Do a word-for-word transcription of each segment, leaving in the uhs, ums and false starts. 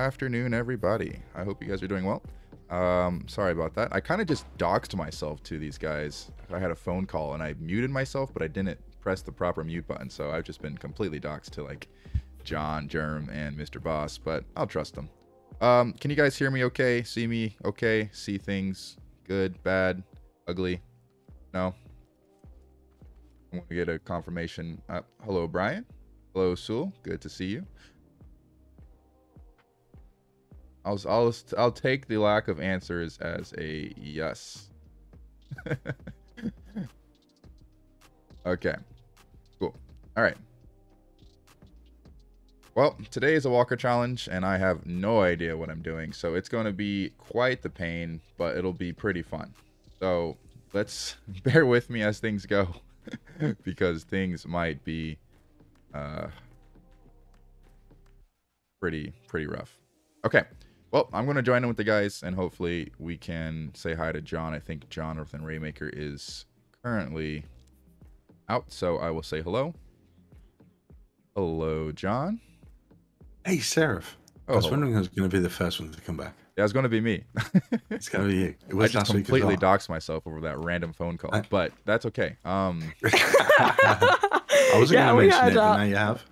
afternoon, everybody. I hope you guys are doing well. Um, sorry about that. I kind of just doxed myself to these guys. I had a phone call and I muted myself, but I didn't press the proper mute button. So I've just been completely doxed to like John, Jerm, and Mister Boss, but I'll trust them. Um, can you guys hear me okay? See me okay? See things good, bad, ugly? No? I want to get a confirmation. Uh, hello, Brian. Hello, Sewell. Good to see you. I'll, I'll, I'll take the lack of answers as a yes. Okay. Cool. All right. Well, today is a Walker challenge, and I have no idea what I'm doing, so it's going to be quite the pain, but it'll be pretty fun. So let's bear with me as things go, because things might be uh, pretty, pretty rough. Okay, well, I'm going to join in with the guys, and hopefully we can say hi to John. I think Jonathan Raymaker is currently out, so I will say hello. Hello, John. Hey, Seraph. Oh, I was wondering who was going to be the first one to come back. Yeah, it's going to be me. It's going to be you. It was I just completely doxed myself over that random phone call, I... but that's okay. Um, I wasn't yeah, going to mention it, but now you have.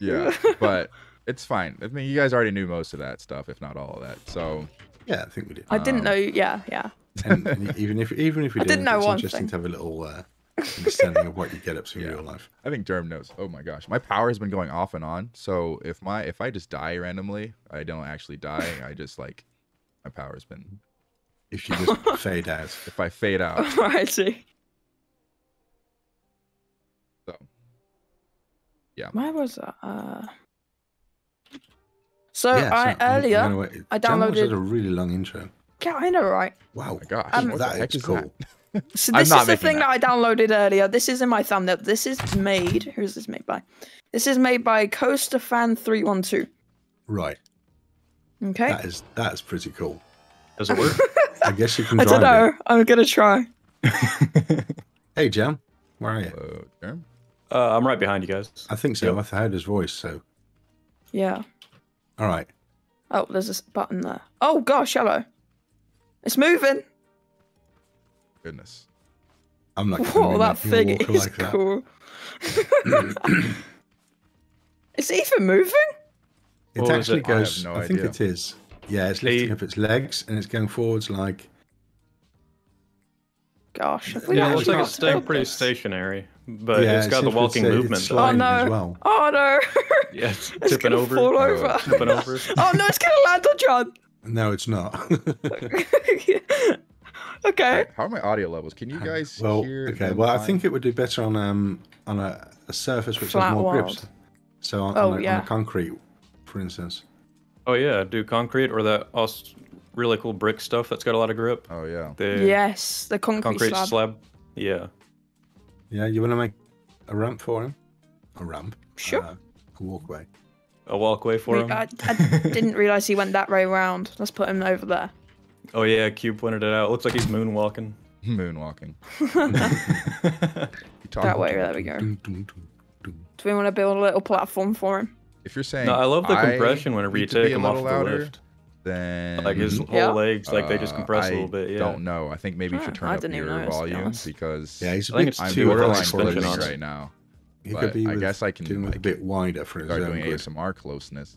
Yeah, but it's fine. I mean, you guys already knew most of that stuff, if not all of that. So yeah, I think we did. I um, didn't know. Yeah, yeah. And, and even if even if we didn't, didn't know, it's one interesting thing to have a little. Uh, understanding of what you get up to in yeah. real life. I think Jerm knows. Oh my gosh, my power has been going off and on. So if my if I just die randomly, I don't actually die. I just like my power has been. If you just fade out. If I fade out. Alrighty. So. Yeah. Why was that? Uh... So yeah, I so, earlier no, no, wait, I downloaded Jerm had a really long intro. Yeah, I know, right? Wow, my gosh, um, what that the heck is cool. That? So this is the thing that. that I downloaded earlier. This is in my thumbnail. This is made. Who is this made by? This is made by Coaster Fan three one two. Right. Okay. That is that is pretty cool. Does it work? I guess you can drive. I don't know. It. I'm gonna try. Hey, Jerm. Where are you? Hello, Jerm. Uh, I'm right behind you guys. I think so. Yep. I heard his voice. So. Yeah. All right. Oh, there's this button there. Oh gosh, hello. It's moving. Goodness. I'm like, whoa, that thing is like cool. Is it even moving? It what actually it? goes, I, no I think it is. Yeah, it's lifting hey. up its legs and it's going forwards like... Gosh. I think yeah, it looks like it's staying pretty stationary, but yeah, it's got the walking it's, movement. It's oh no, well. oh no. Yeah, it's, it's tipping over. Fall over. Oh, tipping over. Oh no, it's going to land on John. No, it's not. Okay. How are my audio levels? Can you guys well, hear? Okay. Well, line? I think it would do better on um on a, a surface which Flat has more wild. grips. So on, oh, on, a, yeah. on a concrete, for instance. Oh yeah, do concrete or that really cool brick stuff that's got a lot of grip. Oh yeah. The yes, the concrete, concrete slab. slab. Yeah. Yeah. You want to make a ramp for him? A ramp? Sure. Uh, a walkway. A walkway for I mean, him. I, I didn't realize he went that way around. Let's put him over there. Oh yeah, Cube pointed it out. It looks like he's moonwalking. Moonwalking. That way, there we go. Do we want to build a little platform for him? If you're saying, no, I love the compression I whenever you take him off the lift. Then like his whole yeah. legs, like uh, they just compress I a little bit. Yeah. Don't know. I think maybe you should turn oh, up your notice, volume to be because yeah, he's I think it's I'm too early close right now. He could be. I with, guess I can do like, a bit wider for his own doing good. A S M R closeness.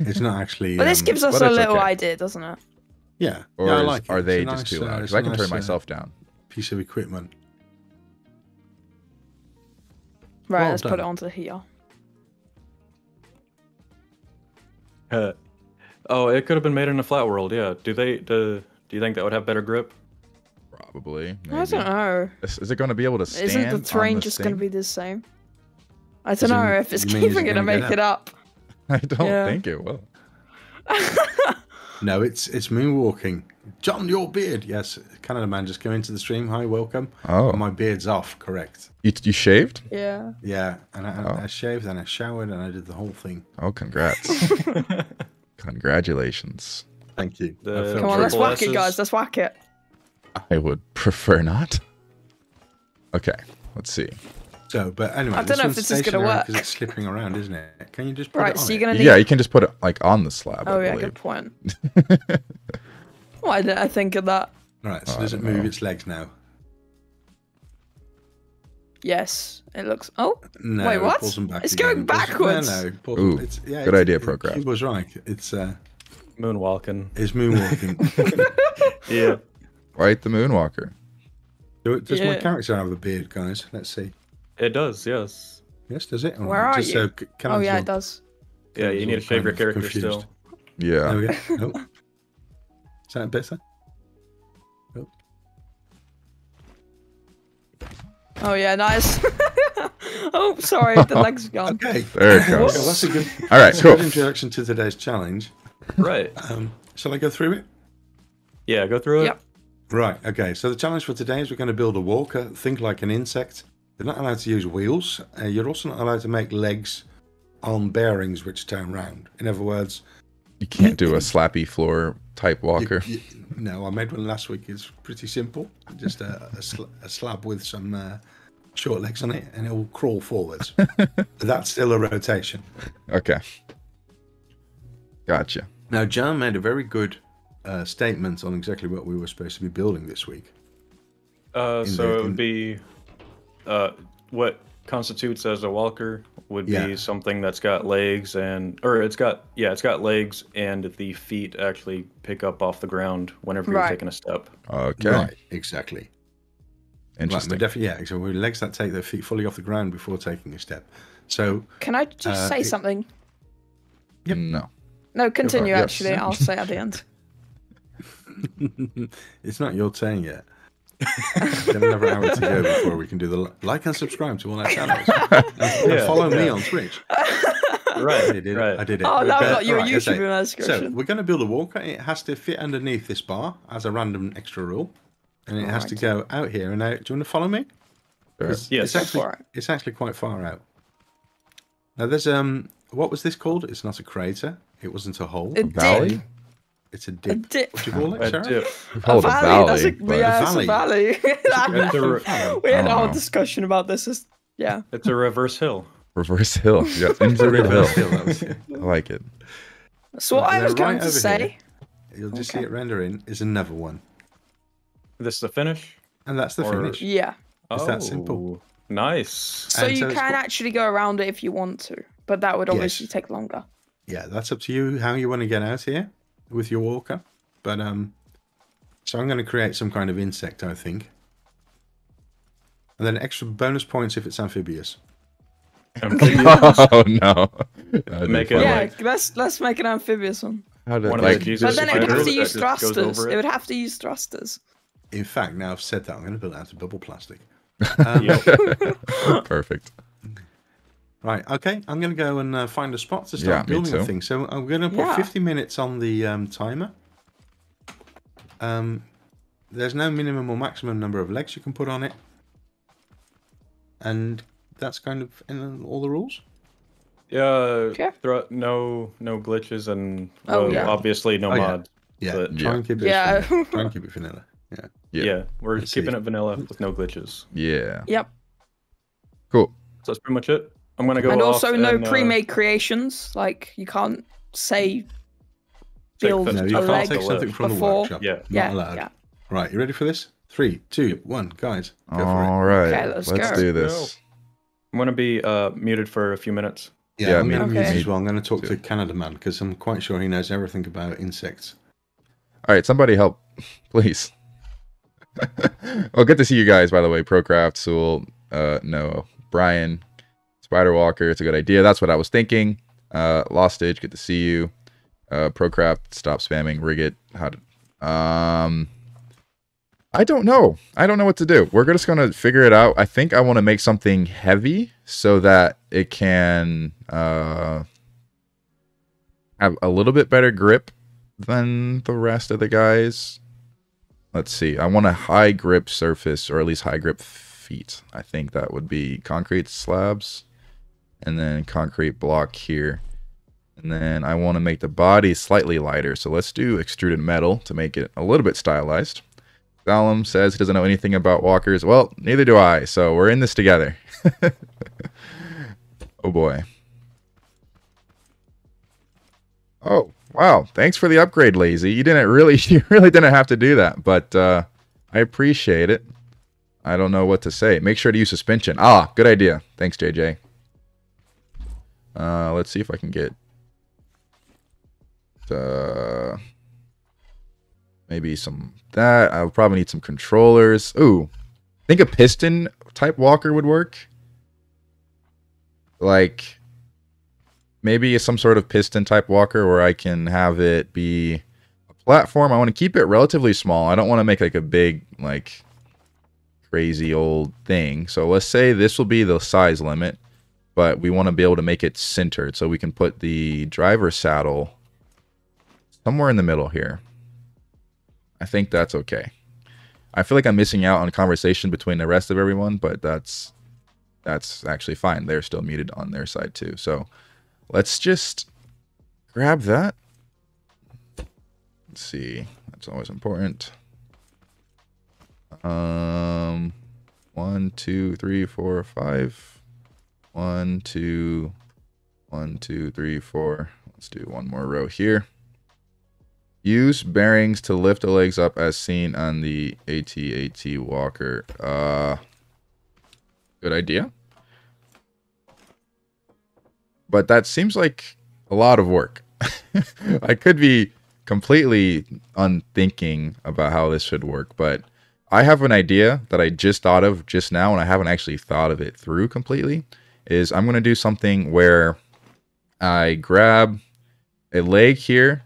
It's not actually. But this gives us a little idea, doesn't it? Yeah, or yeah, is, like are they just nice, too loud? Because I can nice, turn myself uh, down. Piece of equipment. Right, well let's done. put it onto here. Uh, oh, it could have been made in a flat world. Yeah. Do they? Do, do you think that would have better grip? Probably. Maybe. I don't know. Is, is it going to be able to stand? Isn't the terrain just going to be the same? I don't Isn't, know if it's even going to make it up. I don't yeah. think it will. No, it's it's moonwalking. John, your beard. Yes, Canada man just came into the stream. Hi, welcome. Oh. My beard's off, correct. You, you shaved? Yeah. Yeah, and I, oh. I shaved and I showered and I did the whole thing. Oh, congrats. Congratulations. Thank you. The Come on, let's whack it, guys. Let's whack it. I would prefer not. Okay, let's see. so, but anyway, I don't this know if this is going to work because it's slipping around, isn't it? Can you just put right? It on so you're going to need... yeah, you can just put it like on the slab. Oh I yeah, believe. Good point. Why didn't I think of that? All right, so oh, does it move know. its legs now? Yes, it looks. Oh, no, wait, what? It back it's again. going backwards. No, no, Ooh, it's, yeah, good it's, idea, Procraft. He was right. It's uh, moonwalking. It's moonwalking. Yeah, right, the moonwalker. Does yeah. my character have a beard, guys? Let's see. It does, yes. Yes, does it? All Where right. are Just you? So oh, yeah, it does. Yeah, you need a favorite character confused. still. Yeah. There we go. Nope. Is that better? Nope. Oh, yeah, nice. Oh, sorry, the leg's gone. Okay. There it goes. So that's a good, All right, that's cool. a good introduction to today's challenge. Right. Um, shall I go through it? Yeah, go through it. Yep. Right, okay, so the challenge for today is we're going to build a walker, think like an insect. You're not allowed to use wheels. Uh, you're also not allowed to make legs on bearings which turn round. In other words... You can't do a slappy floor type walker. You, you, no, I made one last week. It's pretty simple. Just a, a, sl a slab with some uh, short legs on it, and it will crawl forwards. That's still a rotation. Okay. Gotcha. Now, John made a very good... Uh, statements on exactly what we were supposed to be building this week. Uh, so the, it would be uh, what constitutes as a walker would yeah. be something that's got legs and, or it's got, yeah, it's got legs and the feet actually pick up off the ground whenever right. you're taking a step. Okay. Right, exactly. Interesting. Right, definitely, yeah, so with legs that take their feet fully off the ground before taking a step. So. Can I just uh, say it, something? Yep. No. No, continue right, actually. Yes. I'll say at the end. It's not your turn yet. We have another hour to go before we can do the like and subscribe to all our channels. And yeah, follow yeah. me on Twitch. Right, I did, right. I did it. Oh, now I've got your right, YouTube in my description. So we're going to build a walker. It has to fit underneath this bar as a random extra rule, and it all has right. to go out here and out. Do you want to follow me? Sure. It's, yes, it's actually it's actually quite far out. Now there's um, what was this called? It's not a crater. It wasn't a hole. A valley. Did. It's a dip. A dip. What do you call it, Sarah? A dip. We call it a valley. Yeah, it's a valley. We had a whole discussion about this. It's, yeah. It's a reverse hill. Reverse hill. Yeah, it's a reverse hill. That was it. I like it. So what I was going to say. You'll just see it rendering is another one. This is the finish? And that's the finish. Yeah. It's that simple. Nice. So you can actually go around it if you want to, but that would obviously take longer. Yeah, that's up to you how you want to get out here with your walker, but um so I'm going to create some kind of insect, I think, and then extra bonus points if it's amphibious. amphibious. Oh no, no make it yeah like... let's let's make an amphibious one, How did, one like, the but then it would have to use thrusters. It. it would have to use thrusters. In fact, now I've said that, I'm going to build it out of bubble plastic. Um, perfect. Right, okay, I'm going to go and uh, find a spot to start yeah, building the thing. So I'm going to put yeah. fifty minutes on the um, timer. Um, there's no minimum or maximum number of legs you can put on it. And that's kind of in all the rules. Yeah, okay. There are no, no glitches and oh, well, yeah. obviously no oh, mod. Yeah, yeah. Try and keep it yeah. Try and keep it vanilla. Yeah, yeah. yeah we're Let's keeping see. it vanilla with no glitches. Yeah. Yep. Cool. So that's pretty much it. I'm gonna go and also no and, uh, pre-made creations. Like you can't say build no, you a can't leg take something from before. the workshop. Yeah, Not yeah, allowed. yeah. Right, you ready for this? Three, two, one, guys. Go All for it. right, okay, let's, let's go. do this. I'm gonna be uh, muted for a few minutes. Yeah, yeah I'm gonna okay. mute as well. I'm gonna talk to Canada Man because I'm quite sure he knows everything about insects. All right, somebody help, please. Well, good to see you guys, by the way. Procraft, Sewell, uh, Noah, Brian. Spider Walker, it's a good idea. That's what I was thinking. Uh, Lost Stage, good to see you. Uh, Procraft, stop spamming. Rig it. How to, um, I don't know. I don't know what to do. We're just going to figure it out. I think I want to make something heavy so that it can uh, have a little bit better grip than the rest of the guys. Let's see. I want a high grip surface, or at least high grip feet. I think that would be concrete slabs. And then concrete block here. And then I want to make the body slightly lighter. So let's do extruded metal to make it a little bit stylized. Gollum says he doesn't know anything about walkers. Well, neither do I, so we're in this together. Oh, boy. Oh, wow. Thanks for the upgrade, Lazy. You didn't really, you really didn't have to do that, but uh, I appreciate it. I don't know what to say. Make sure to use suspension. Ah, good idea. Thanks, J J. Uh, let's see if I can get... Uh, maybe some that. I'll probably need some controllers. Ooh, I think a piston type walker would work. Like maybe some sort of piston type walker where I can have it be a platform. I want to keep it relatively small. I don't want to make like a big, like crazy old thing. So let's say this will be the size limit, but we want to be able to make it centered so we can put the driver saddle somewhere in the middle here. I think that's okay. I feel like I'm missing out on a conversation between the rest of everyone, but that's that's actually fine. They're still muted on their side too. So let's just grab that. Let's see. That's always important. Um, one, two, three, four, five. One, two, one, two, three, four. Let's do one more row here. Use bearings to lift the legs up as seen on the AT-AT walker. Uh, good idea. But that seems like a lot of work. I could be completely unthinking about how this should work, but I have an idea that I just thought of just now, and I haven't actually thought of it through completely, is I'm going to do something where I grab a leg here.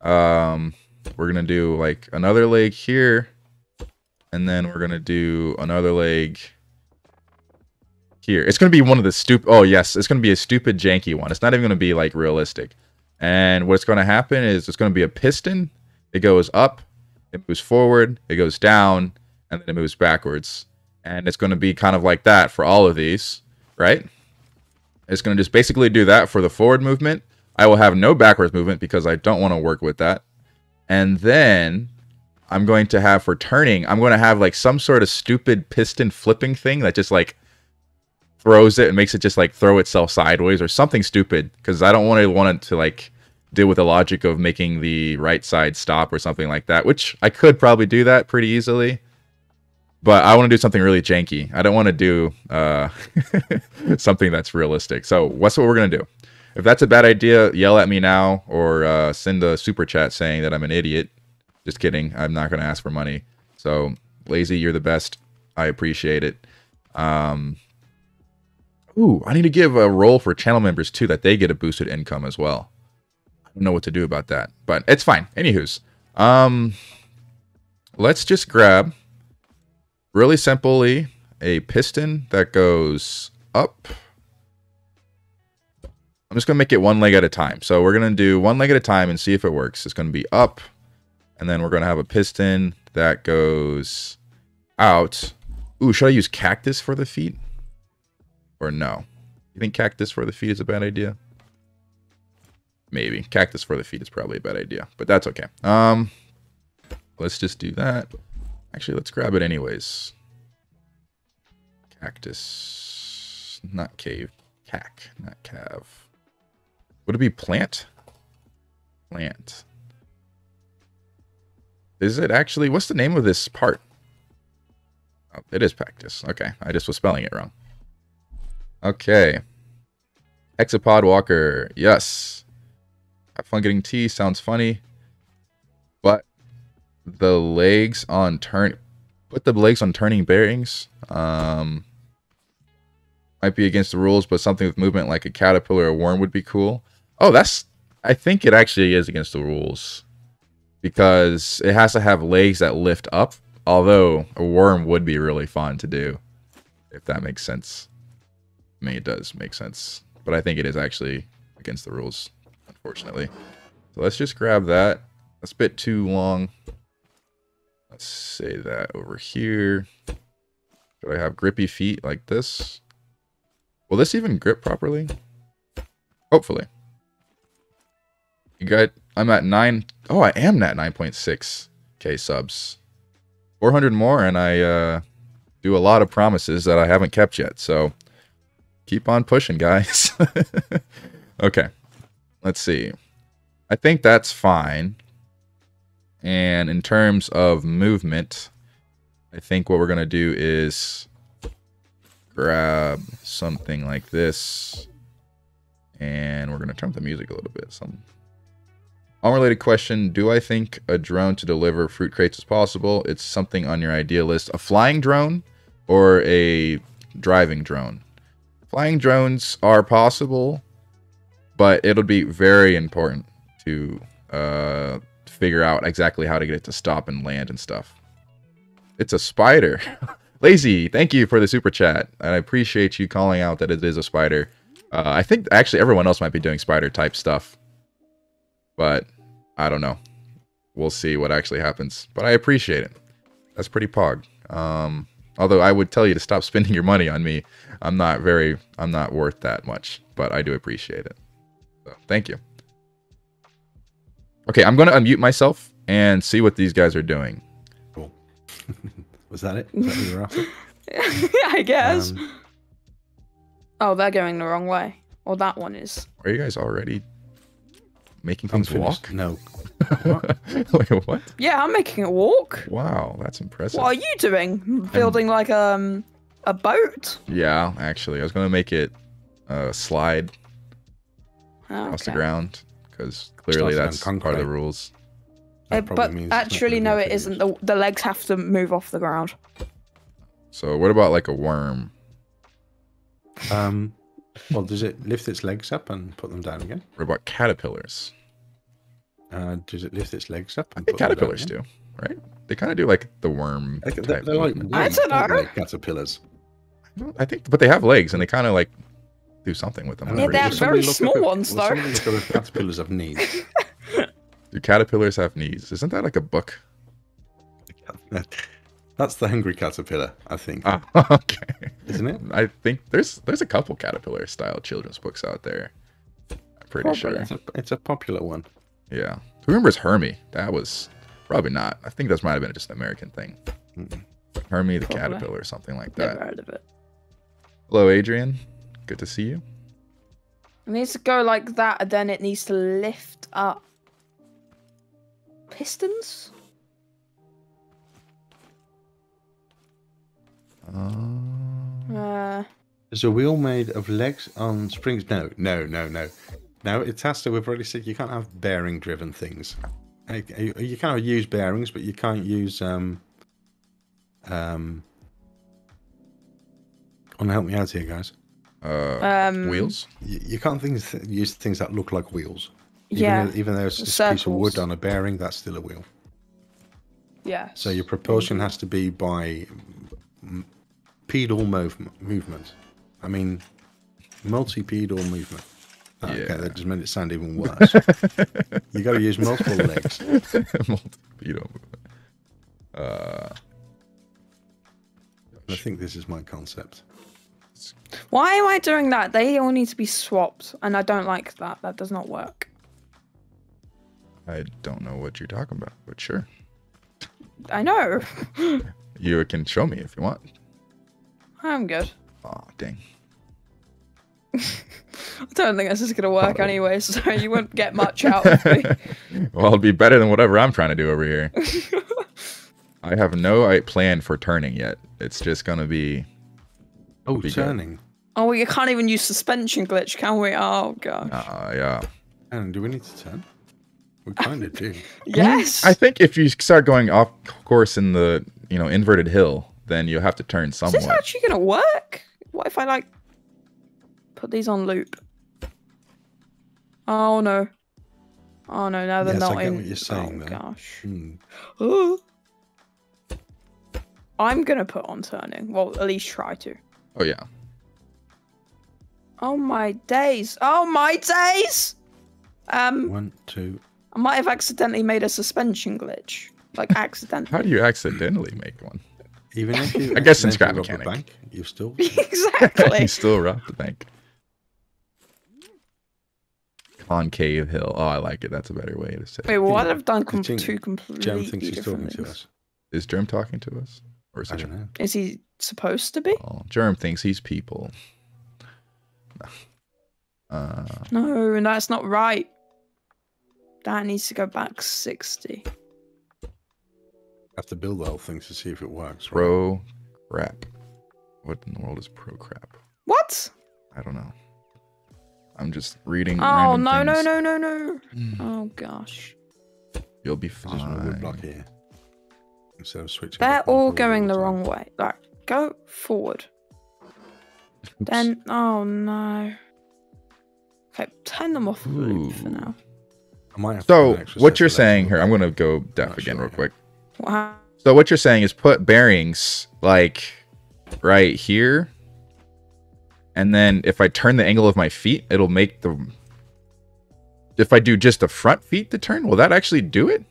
Um, we're going to do like another leg here, and then we're going to do another leg here. It's going to be one of the stupid, oh yes, it's going to be a stupid janky one. It's not even going to be like realistic. And what's going to happen is it's going to be a piston. It goes up, it moves forward, it goes down, and then it moves backwards. And it's going to be kind of like that for all of these, right? It's going to just basically do that for the forward movement. I will have no backwards movement because I don't want to work with that. And then I'm going to have for turning, I'm going to have like some sort of stupid piston flipping thing that just like throws it and makes it just like throw itself sideways or something stupid. Cause I don't want to want it to like deal with the logic of making the right side stop or something like that, which I could probably do that pretty easily, but I want to do something really janky. I don't want to do uh, something that's realistic. So what's what we're going to do? If that's a bad idea, yell at me now or uh, send a super chat saying that I'm an idiot. Just kidding. I'm not going to ask for money. So, Lazy, you're the best. I appreciate it. Um, ooh, I need to give a role for channel members, too, that they get a boosted income as well. I don't know what to do about that, but it's fine. Anywho's, um, let's just grab, really simply, a piston that goes up. I'm just going to make it one leg at a time. So we're going to do one leg at a time and see if it works. It's going to be up, and then we're going to have a piston that goes out. Ooh, should I use cactus for the feet? Or no? You think cactus for the feet is a bad idea? Maybe. Cactus for the feet is probably a bad idea, but that's okay. Um, let's just do that. Actually, let's grab it anyways. Cactus. Not cave. Cac. Not cav. Would it be plant? Plant. Is it actually... What's the name of this part? Oh, it is cactus. Okay. I just was spelling it wrong. Okay. Hexapod walker. Yes. Have fun getting tea. Sounds funny. But the legs on turn... Put the legs on turning bearings. Um... Might be against the rules, but something with movement like a caterpillar or a worm would be cool. Oh, that's... I think it actually is against the rules. Because it has to have legs that lift up. Although, a worm would be really fun to do. If that makes sense. I mean, it does make sense. But I think it is actually against the rules, unfortunately. So let's just grab that. That's a bit too long. Let's say that over here. Should I have grippy feet like this? Will this even grip properly? Hopefully. You got, I'm at nine. Oh, I am at nine point six K subs. four hundred more, and I uh, do a lot of promises that I haven't kept yet. So keep on pushing, guys. Okay, let's see. I think that's fine. And in terms of movement, I think what we're going to do is grab something like this. And we're going to turn up the music a little bit. Some unrelated question. Do I think a drone to deliver fruit crates is possible? It's something on your idea list. A flying drone or a driving drone? Flying drones are possible, but it'll be very important to uh, figure out exactly how to get it to stop and land and stuff. It's a spider. Lazy, thank you for the super chat. And I appreciate you calling out that it is a spider. Uh, I think actually everyone else might be doing spider type stuff, but I don't know. We'll see what actually happens, but I appreciate it. That's pretty pog. Um, although I would tell you to stop spending your money on me. I'm not very, I'm not worth that much, but I do appreciate it. So thank you. Okay, I'm going to unmute myself and see what these guys are doing. Cool. Was that it? Was that what you were after? I guess. Um, oh, they're going the wrong way. Or well, that one is. Are you guys already making things walk? No. What? Wait, what? Yeah, I'm making it walk. Wow, that's impressive. What are you doing? Building I'm... like um a boat? Yeah, actually, I was going to make it uh, slide okay. across the ground because clearly that's part of the rules. It, but actually, no, it isn't. The, the legs have to move off the ground. So what about like a worm? Um, well, does it lift its legs up and put them down again? What about caterpillars? Uh, does it lift its legs up? And I think put caterpillars them down again? do, right? They kind of do like the worm. I, they're, they're like, I don't know. Like caterpillars. I, don't, I think, but they have legs and they kind of like do something with them. Yeah, they're really very small at, ones though. Look at the caterpillars have knees. Do caterpillars have knees? Isn't that like a book? That's the hungry caterpillar, I think. Ah, okay. Isn't it? I think there's there's a couple caterpillar-style children's books out there. I'm pretty probably. sure. It's a, it's a popular one. Yeah. Who remembers Hermie? That was probably not. I think that might have been just an American thing. Mm-mm. Hermie the probably. Caterpillar or something like that. Never heard of it. Hello, Adrian. Good to see you. It needs to go like that, and then it needs to lift up. Pistons? Uh, uh, is a wheel made of legs on springs? No, no, no, no. No, it has to, we've already said you can't have bearing driven things. You can't use bearings, but you can't use, um, um, want to help me out here, guys? Uh, um, wheels? You, you can't things, use things that look like wheels. Even yeah, though, even though it's just a piece of wood on a bearing, that's still a wheel. Yeah. So your propulsion has to be by pedal move movement. I mean, multi-pedal movement. Oh, yeah. Okay, that just made it sound even worse. You got to use multiple legs. Multi-pedal movement. Uh, I think this is my concept. Why am I doing that? They all need to be swapped, and I don't like that. That does not work. I don't know what you're talking about, but sure. I know. You can show me if you want. I'm good. Oh, dang. I don't think this is going to work oh. anyway, so you won't get much out of me. Well, it'll be better than whatever I'm trying to do over here. I have no plan for turning yet. It's just going to be... Oh, be turning. Good. Oh, well, you can't even use suspension glitch, can we? Oh, gosh. Uh, yeah. And do we need to turn? We kind of do. Yes. I think if you start going off course in the, you know, inverted hill, then you'll have to turn somewhere. Is this actually going to work? What if I, like, put these on loop? Oh, no. Oh, no, now they're yes, not I get in. What you're saying, oh, though. Gosh. Mm. Oh. I'm going to put on turning. Well, at least try to. Oh, yeah. Oh, my days. Oh, my days. Um. One, two, I might have accidentally made a suspension glitch. Like, accidentally. How do you accidentally make one? Even if you I guess in Scrap Mechanic. The bank, you still... Exactly. You still robbed the bank. Concave hill. Oh, I like it. That's a better way to say it. Wait, well, I'd have done com two completely different things. Jem thinks she's talking to us. Is Jerm talking to us? Or is, I don't know. Is he supposed to be? Oh, Jerm thinks he's people. Uh, no, and that's not right. That needs to go back sixty. Have to build the whole thing to see if it works. Right? Pro crap. What in the world is pro crap? What? I don't know. I'm just reading. Oh no, no, no, no, no. Mm. Oh gosh. You'll be fine. Block here. Instead of switching. They're all going the wrong way. Like, go forward. Then, oh no. Okay, turn them off Ooh. for now. I might have so to what you're saying here, I'm gonna go deaf Not again sure, real quick. Wow. So what you're saying is put bearings like right here. And then if I turn the angle of my feet, it'll make the... If I do just the front feet to turn, will that actually do it?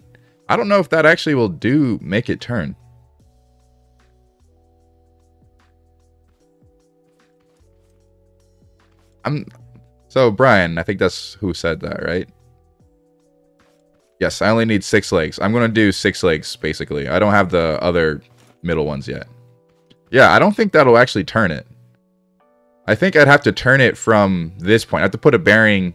I don't know if that actually will do make it turn. I'm... So, Brian, I think that's who said that, right? Yes, I only need six legs. I'm going to do six legs, basically. I don't have the other middle ones yet. Yeah, I don't think that'll actually turn it. I think I'd have to turn it from this point. I have to put a bearing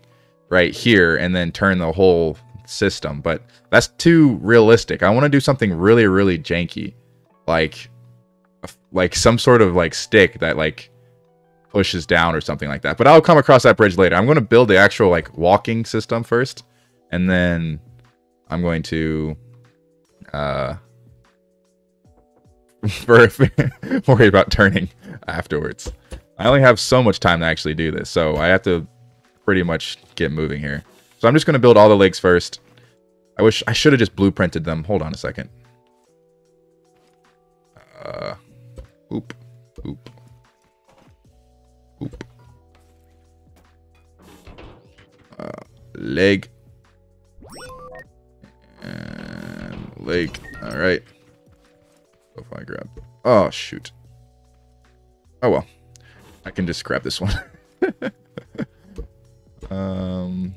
right here and then turn the whole system. But that's too realistic. I want to do something really, really janky. Like like some sort of like stick that like pushes down or something like that. But I'll come across that bridge later. I'm going to build the actual like walking system first. And then I'm going to... Uh, worry about turning afterwards. I only have so much time to actually do this, so I have to pretty much get moving here. So I'm just going to build all the legs first. I wish I should have just blueprinted them. Hold on a second. Uh, oop, oop, oop. Uh, leg and leg. All right. If I grab. Oh shoot. Oh well. I can just grab this one. um,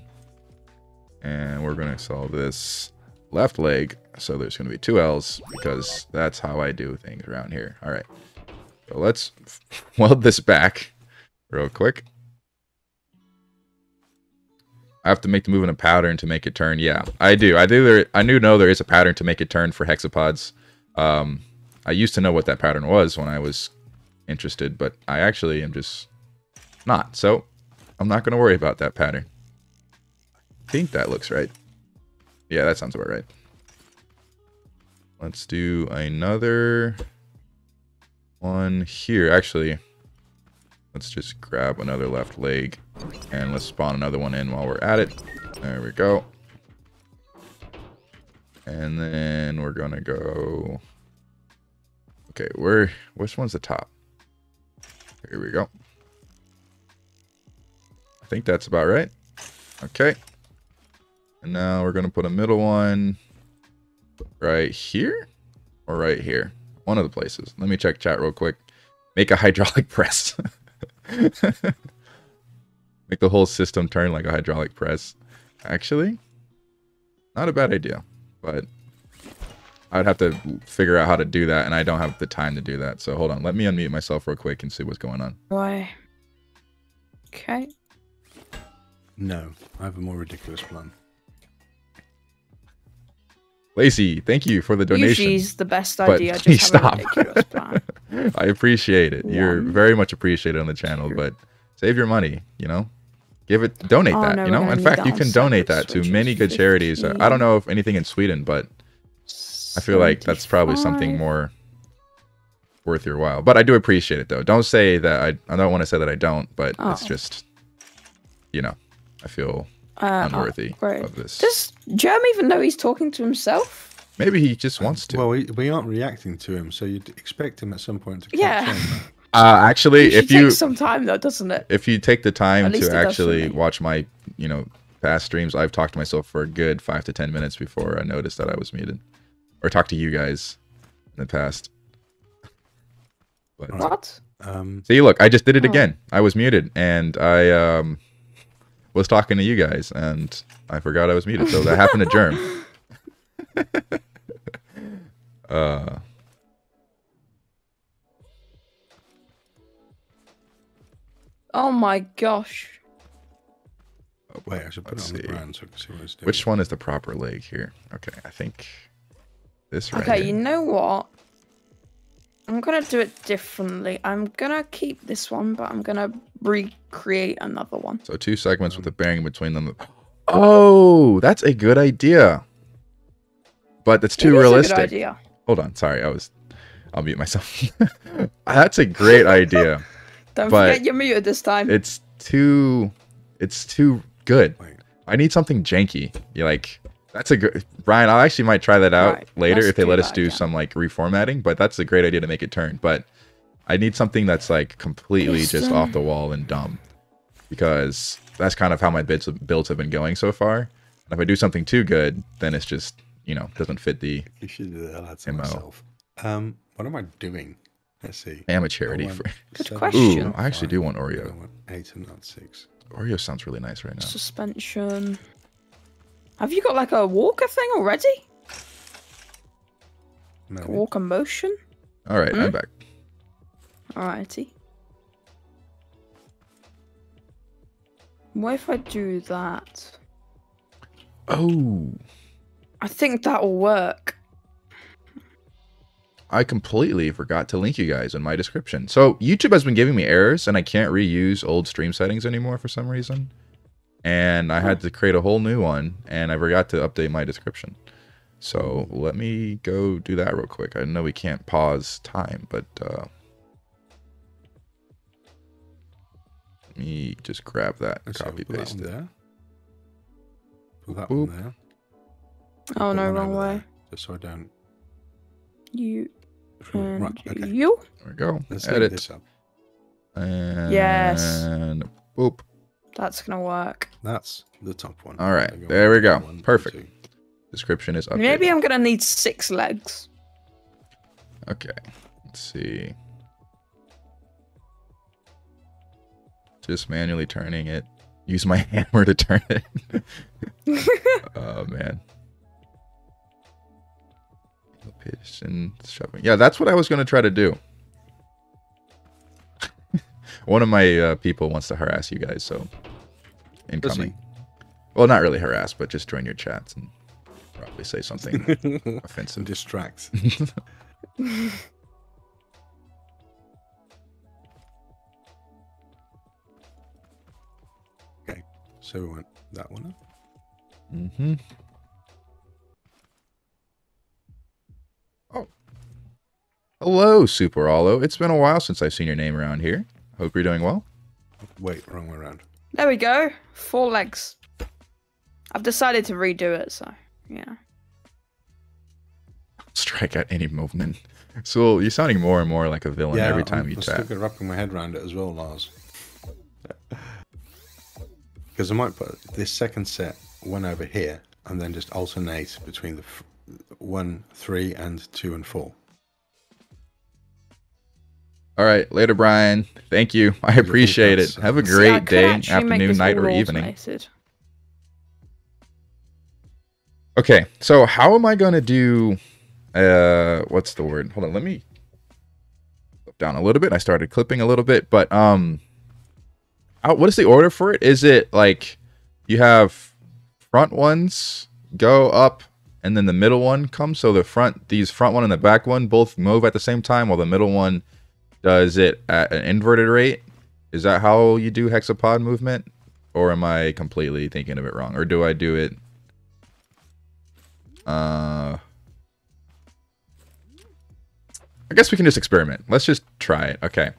and we're going to solve this left leg. So there's going to be two L's because that's how I do things around here. All right. So let's weld this back real quick. I have to make the move in a pattern to make it turn. Yeah, I do. I do. There, I do know there is a pattern to make it turn for hexapods. Um, I used to know what that pattern was when I was interested, but I actually am just not, so I'm not going to worry about that pattern. I think that looks right. Yeah, that sounds about right. Let's do another one here. Actually, let's just grab another left leg and let's spawn another one in while we're at it. There we go. And then we're gonna go, okay, where, which one's the top? Here we go. I think that's about right. Okay. And now we're going to put a middle one right here or right here. One of the places. Let me check chat real quick. Make a hydraulic press. Make the whole system turn like a hydraulic press. Actually, not a bad idea, but I'd have to figure out how to do that, and I don't have the time to do that. So hold on. Let me unmute myself real quick and see what's going on. Why? Okay. No, I have a more ridiculous plan. Lacey, thank you for the donation. Usually's the best idea. But please stop. I appreciate it. One. You're very much appreciated on the channel, but save your money, you know? Give it, donate oh, that, no, you know? In fact, you can donate that to many good fifty. Charities. I don't know if anything in Sweden, but I feel like that's probably something more worth your while. But I do appreciate it, though. Don't say that I... I don't want to say that I don't, but oh. it's just... You know, I feel uh, unworthy oh, of this. Does Jerm even know he's talking to himself? Maybe he just wants to. Well, we, we aren't reacting to him, so you'd expect him at some point to... Yeah. uh, actually, if you... It takes some time, though, doesn't it? If you take the time to actually watch my, you know, past streams, I've talked to myself for a good five to ten minutes before I noticed that I was muted. Or talk to you guys in the past. But, what? Um, see, look, I just did it oh. again. I was muted, and I um, was talking to you guys, and I forgot I was muted. So that happened to Jerm. uh, my gosh. Oh, wait, I should put Let's it on see. the brand so I can see what it's doing. Which one is the proper leg here? Okay, I think this right Okay, here. You know what? I'm going to do it differently. I'm going to keep this one, but I'm going to recreate another one. So two segments with a bearing between them. Oh, that's a good idea. But that's too realistic. It is a good idea. Hold on. Sorry, I was... I'll mute myself. That's a great idea. Don't but forget you're muted this time. It's too... It's too good. I need something janky. You're like... That's a good, Brian, I actually might try that out right, later if they let us do again. some like reformatting, but that's a great idea to make it turn. But I need something that's like completely it's, just um... off the wall and dumb, because that's kind of how my bids, builds have been going so far. And if I do something too good, then it's just, you know, doesn't fit the You should do that to myself. Um, What am I doing? Let's see. Amateurity. For... Good seven, question. Ooh, I actually do want Oreo. I want eight and not six. Oreo sounds really nice right now. Suspension. Have you got like a walker thing already? Like walker motion? Alright, mm? I'm back. Alrighty. What if I do that? Oh. I think that'll work. I completely forgot to link you guys in my description. So YouTube has been giving me errors and I can't reuse old stream settings anymore for some reason. And I had to create a whole new one, and I forgot to update my description. So let me go do that real quick. I know we can't pause time, but uh, let me just grab that and copy paste it. Put that one there. Oh no, wrong way. Just so I don't. You. Right, okay. You. There we go. Let's edit this up. And yes. And boop. That's gonna work. That's the top one. All right, there, there we go. One, Perfect. Two. Description is updated. Maybe I'm gonna need six legs. Okay, let's see. Just manually turning it. Use my hammer to turn it. Oh man. Pitch and shoving. Yeah, that's what I was gonna try to do. One of my uh, people wants to harass you guys, so incoming. Well, not really harass, but just join your chats and probably say something offensive. Distract. Okay, so we want that one up. Mm-hmm. Oh. Hello, Super Allo. It's been a while since I've seen your name around here. Hope you're doing well. Wait, wrong way around. There we go. Four legs. I've decided to redo it, so yeah. Strike out any movement. So you're sounding more and more like a villain yeah, every time I'm, you I'm chat. I'm wrapping my head around it as well, Lars. Because I might put this second set one over here, and then just alternate between the f one, three, and two, and four. All right, later, Brian. Thank you. I appreciate it. Have a great yeah, day, afternoon, night, or evening. Automated. Okay, so how am I going to do... Uh, what's the word? Hold on, let me... down a little bit. I started clipping a little bit, but... um, what is the order for it? Is it like you have front ones go up, and then the middle one comes? So the front, these front one and the back one both move at the same time, while the middle one... Does it at an inverted rate? Is that how you do hexapod movement? Or am I completely thinking of it wrong? Or do I do it... Uh, I guess we can just experiment. Let's just try it. Okay.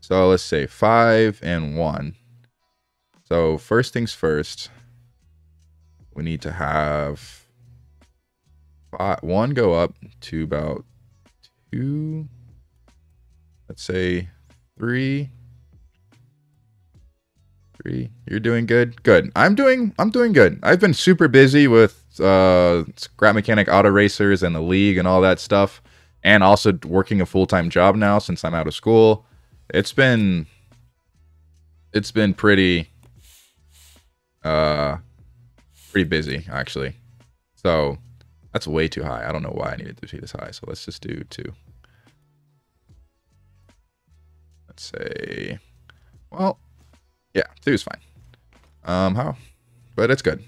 So let's say five and one. So first things first, we need to have five, one go up to about two... Let's say three, three, you're doing good. Good. I'm doing, I'm doing good. I've been super busy with, uh, Scrap Mechanic Auto Racers and the league and all that stuff. And also working a full-time job now since I'm out of school. It's been, it's been pretty, uh, pretty busy actually. So that's way too high. I don't know why I needed to be this high. So let's just do two. Let's say, well, Yeah, two is fine. Um, how? But it's good.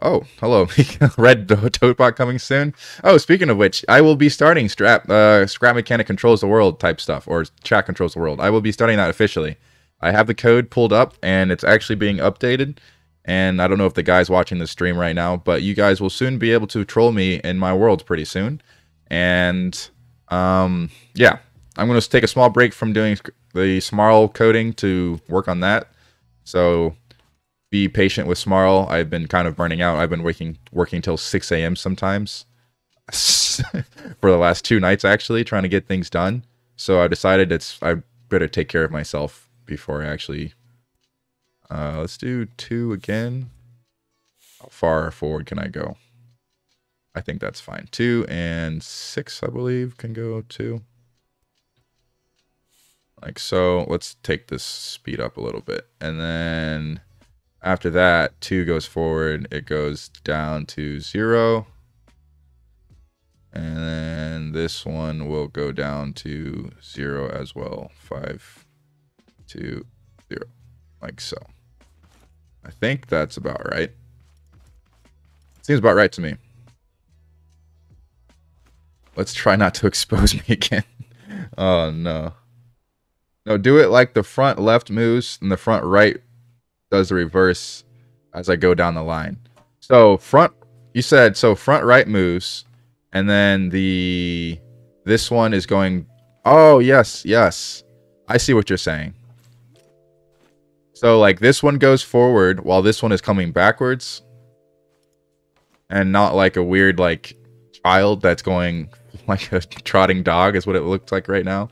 Oh, hello. Red tote box coming soon. Oh, speaking of which, I will be starting Scrap uh, Scrap Mechanic Controls the World type stuff, or Chat Controls the World. I will be starting that officially. I have the code pulled up, and it's actually being updated. And I don't know if the guy's watching this stream right now, but you guys will soon be able to troll me in my world pretty soon. And um, yeah, I'm going to take a small break from doing the Smarl coding to work on that. So be patient with Smarl. I've been kind of burning out. I've been waking, working till six A M sometimes for the last two nights, actually, trying to get things done. So I decided it's I better take care of myself before I actually... Uh, let's do two again. How far forward can I go? I think that's fine. Two and six, I believe, can go two. Like so. Let's take this speed up a little bit. And then... After that, two goes forward, it goes down to zero. And then this one will go down to zero as well. Five, two, zero, like so. I think that's about right. Seems about right to me. Let's try not to expose me again. Oh, no. No, do it like the front left moves and the front right does the reverse as I go down the line. So front, you said, so front right moves, and then the, this one is going, oh, yes, yes. I see what you're saying. So like this one goes forward while this one is coming backwards, and not like a weird like child that's going like a trotting dog is what it looks like right now.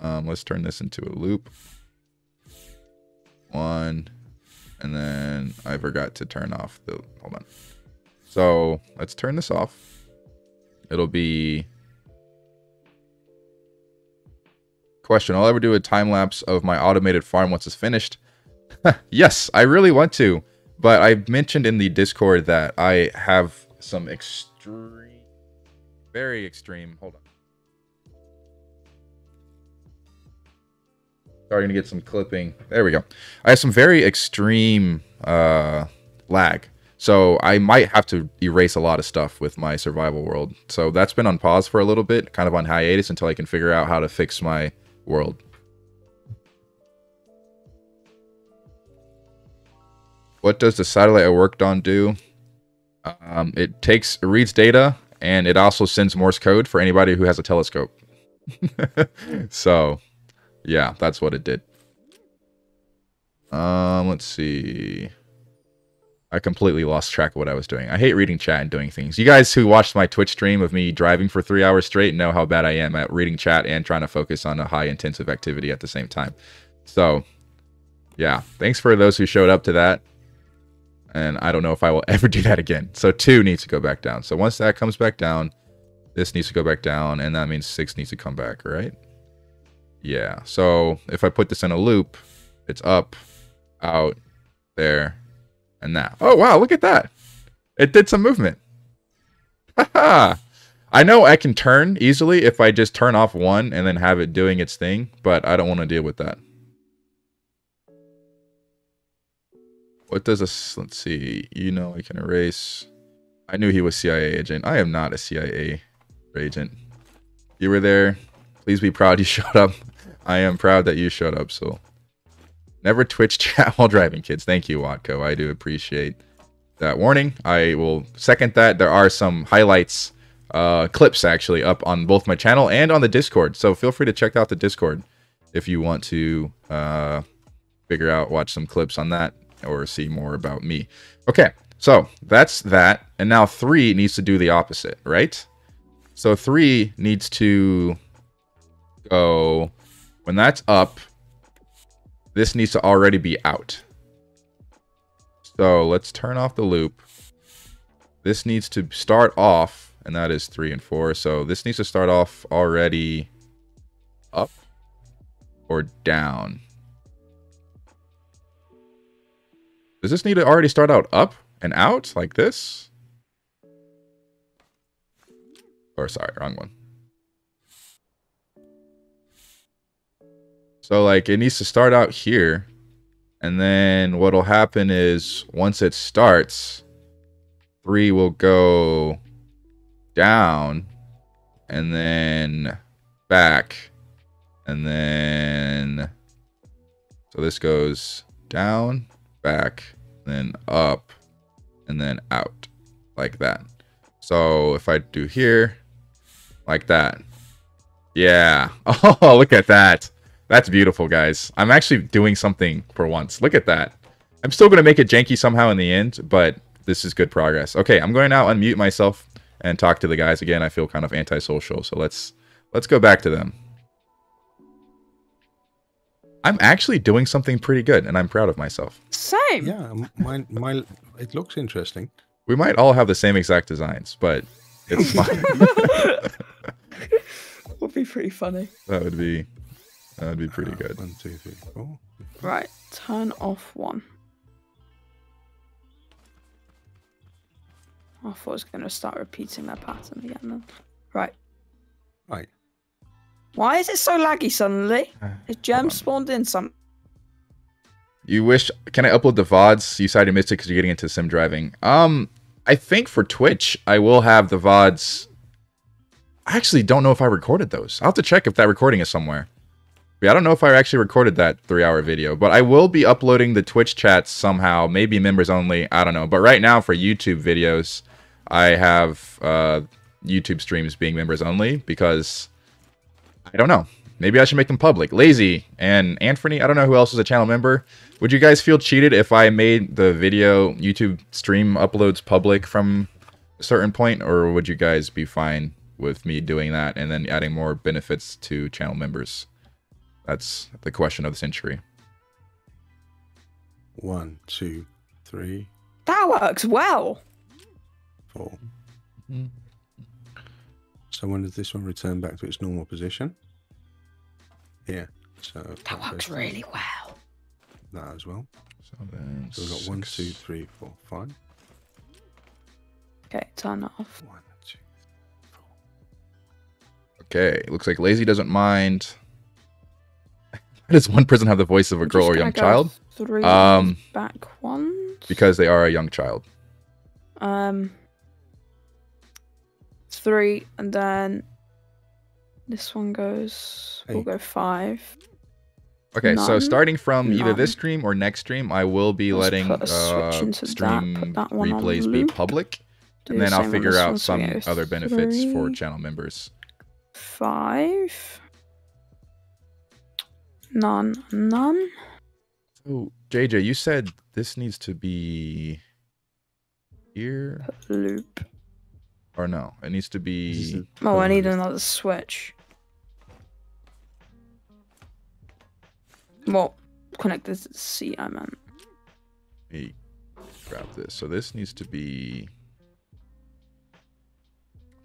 Um, let's turn this into a loop. One, and then I forgot to turn off the, hold on. So let's turn this off. It'll be question. I'll ever do a time lapse of my automated farm once it's finished. Yes, I really want to, but I mentioned in the Discord that I have some extreme, very extreme, hold on. Starting to get some clipping. There we go. I have some very extreme uh, lag. So I might have to erase a lot of stuff with my survival world. So that's been on pause for a little bit, kind of on hiatus until I can figure out how to fix my world. What does the satellite I worked on do? Um, it takes, it reads data, and it also sends Morse code for anybody who has a telescope. So... yeah, that's what it did. Um, let's see. I completely lost track of what I was doing. I hate reading chat and doing things. You guys who watched my Twitch stream of me driving for three hours straight know how bad I am at reading chat and trying to focus on a high intensive activity at the same time. So, yeah. Thanks for those who showed up to that. And I don't know if I will ever do that again. So two needs to go back down. So once that comes back down, this needs to go back down. And that means six needs to come back, right? Yeah, so if I put this in a loop, it's up, out, there, and that. Oh, wow, look at that. It did some movement. Haha. I know I can turn easily if I just turn off one and then have it doing its thing, but I don't want to deal with that. What does this, let's see, you know I can erase. I knew he was C I A agent. I am not a C I A agent. You were there. Please be proud you showed up. I am proud that you showed up, so. Never Twitch chat while driving, kids. Thank you, Watco. I do appreciate that warning. I will second that. There are some highlights, uh, clips actually, up on both my channel and on the Discord. So feel free to check out the Discord if you want to uh, figure out, watch some clips on that, or see more about me. Okay, so that's that. And now three needs to do the opposite, right? So three needs to... so when that's up, this needs to already be out. So let's turn off the loop. This needs to start off, and that is three and four. So this needs to start off already up or down. Does this need to already start out up and out like this? Or sorry, wrong one. So like it needs to start out here And then what'll happen is once it starts, three will go down and then back. And then, so this goes down, back, then up, and then out like that. So if I do here like that, yeah. Oh, look at that. That's beautiful, guys. I'm actually doing something for once. Look at that. I'm still going to make it janky somehow in the end, but this is good progress. Okay, I'm going to now unmute myself and talk to the guys again. I feel kind of antisocial, so let's let's go back to them. I'm actually doing something pretty good, and I'm proud of myself. Same. Yeah, my, my, it looks interesting. We might all have the same exact designs, but it's fine. That would be pretty funny. That would be... That would be pretty good. One, two, three, four. Right, turn off one. I thought I was going to start repeating that pattern again. Then. Right. Right. Why is it so laggy suddenly? Is Jerm spawned in some? You wish... Can I upload the V O Ds? You said you missed it because you're getting into sim driving. Um, I think for Twitch, I will have the V O Ds. I actually don't know if I recorded those. I'll have to check if that recording is somewhere. I don't know if I actually recorded that three-hour video, but I will be uploading the Twitch chats somehow, maybe members only, I don't know. But right now for YouTube videos, I have uh, YouTube streams being members only because, I don't know, maybe I should make them public. Lazy and Anthony, I don't know who else is a channel member. Would you guys feel cheated if I made the video YouTube stream uploads public from a certain point, or would you guys be fine with me doing that and then adding more benefits to channel members? That's the question of the century. One, two, three. That works well. Four. Mm-hmm. So when does this one return back to its normal position? Yeah. So that works really well. That as well. So, then so we've got six. One, two, three, four, five. Okay, turn that off. One, two, three, four. Okay, looks like Lazy doesn't mind. Does one person have the voice of a girl or young child? Three um, back one. Because they are a young child. Um, three, and then this one goes. Eight. We'll go five. Okay, none, so starting from none. Either this stream or next stream, I will be Let's letting uh, stream that, that replays be public, Do and then I'll figure out some other benefits three, for channel members. Five. None, none. Oh, J J, you said this needs to be here. Loop. Or no, it needs to be. Oh, I need another switch. Well, connect this to the C, I meant. Let me grab this. So this needs to be.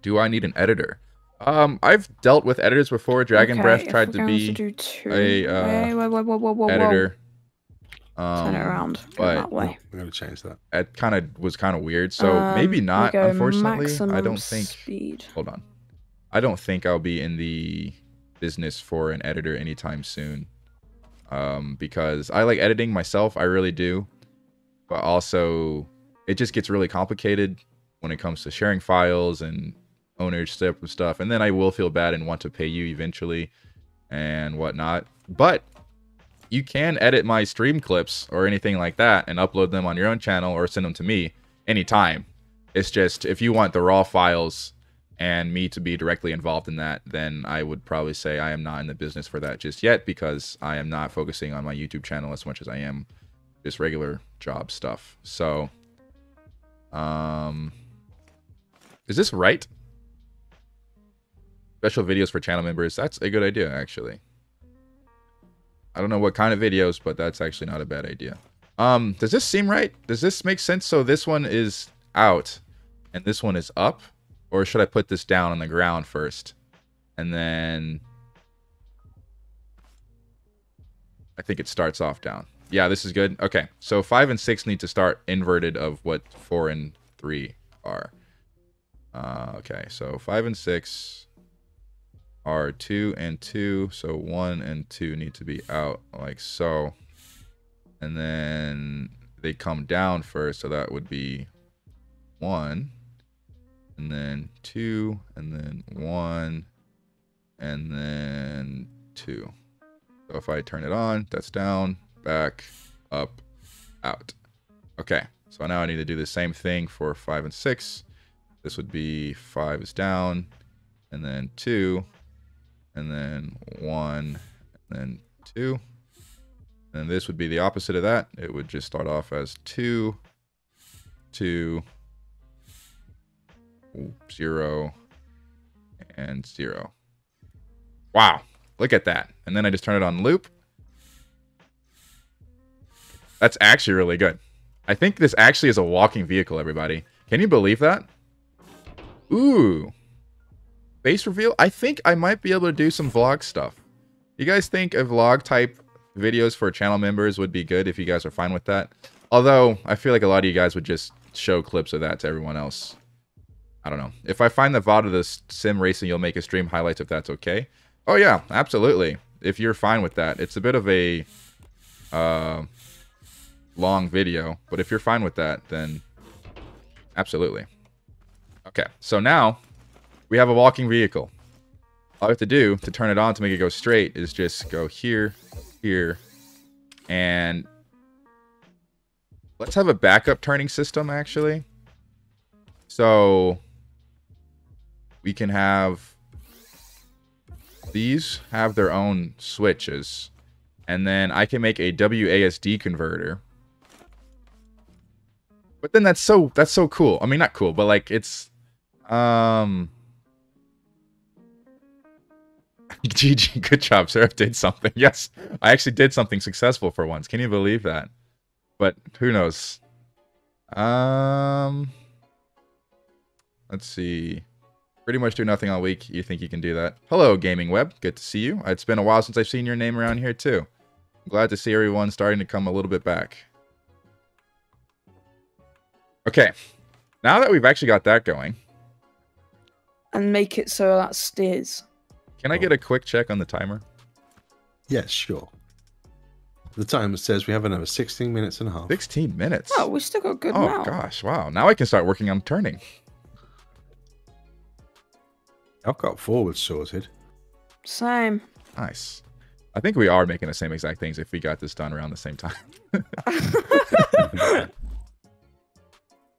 Do I need an editor? Um, I've dealt with editors before. Dragon okay, Breath tried to be to two, a uh, whoa, whoa, whoa, whoa, whoa, editor. Um, Turn it around. But that way. We're gonna change that. It kind of was kind of weird, so um, maybe not. Unfortunately, I don't think. Speed. Hold on, I don't think I'll be in the business for an editor anytime soon. Um, because I like editing myself, I really do, but also it just gets really complicated when it comes to sharing files and ownership of stuff, and then I will feel bad and want to pay you eventually and whatnot. But you can edit my stream clips or anything like that and upload them on your own channel or send them to me anytime. It's just if you want the raw files and me to be directly involved in that, then I would probably say I am not in the business for that just yet, because I am not focusing on my YouTube channel as much as I am just regular job stuff. So um is this right? Special videos for channel members. That's a good idea, actually. I don't know what kind of videos, but that's actually not a bad idea. Um, does this seem right? Does this make sense? So this one is out and this one is up? Or should I put this down on the ground first? And then... I think it starts off down. Yeah, this is good. Okay, so five and six need to start inverted of what four and three are. Uh, okay, so five and six... are two and two, so one and two need to be out like so. and then they come down first, so that would be one, and then two, and then one, and then two. So if I turn it on, that's down, back, up, out. Okay, so now I need to do the same thing for five and six. This would be five is down, and then two, and then one, and then two. And this would be the opposite of that. It would just start off as two, two, zero, and zero. Wow, look at that. And then I just turn it on loop. That's actually really good. I think this actually is a walking vehicle, everybody. Can you believe that? Ooh. Face reveal? I think I might be able to do some vlog stuff. You guys think a vlog type videos for channel members would be good if you guys are fine with that? Although, I feel like a lot of you guys would just show clips of that to everyone else. I don't know. If I find the V O D of the sim racing, you'll make a stream highlights if that's okay. Oh yeah, absolutely. If you're fine with that. It's a bit of a uh, long video, but if you're fine with that, then absolutely. Okay, so now we have a walking vehicle. All I have to do to turn it on to make it go straight is just go here, here, and let's have a backup turning system, actually. So we can have these have their own switches, and then I can make a W A S D converter. But then that's so that's so cool. I mean, not cool, but like it's um G G, good job, Seraph did something. Yes, I actually did something successful for once. Can you believe that? But who knows? Um Let's see. Pretty much do nothing all week. You think you can do that? Hello, Gaming Web. Good to see you. It's been a while since I've seen your name around here, too. I'm glad to see everyone starting to come a little bit back. Okay. Now that we've actually got that going. And make it so that steers. Can I get a quick check on the timer? Yes, yeah, sure. The timer says we have another sixteen minutes and a half. sixteen minutes? Oh, we still got good now. Oh, mouth. Gosh. Wow. Now I can start working on turning. I've got forward sorted. Same. Nice. I think we are making the same exact things if we got this done around the same time.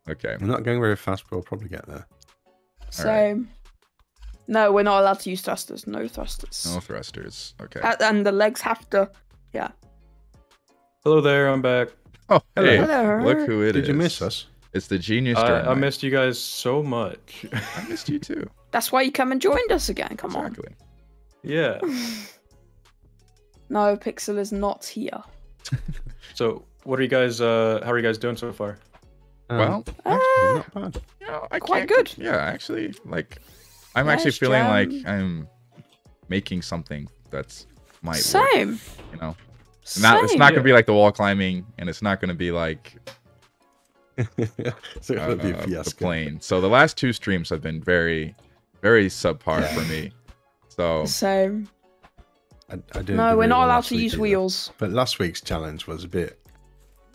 Okay. We're not going very fast, but we'll probably get there. Same. Right. No, we're not allowed to use thrusters. No thrusters. No thrusters. Okay. Uh, and the legs have to... Yeah. Hello there, I'm back. Oh, hey. Hello. Look who it Did is. Did you miss us? It's the Genius Jerm. I, I missed you guys so much. I missed you too. That's why you come and joined us again. Come exactly. on. Yeah. No, Pixel is not here. So, what are you guys? Uh, how are you guys doing so far? Um, well, actually, uh, not bad. You know, I quite good. Yeah, actually, like, I'm nice actually feeling jam. like I'm making something that's might same. Work, you know, same. Not, it's not yeah. gonna be like the wall climbing, and it's not gonna be like. So uh, be a the plane. So the last two streams have been very, very subpar for me. So same. I, I didn't no, we're not allowed to use either. wheels. But last week's challenge was a bit,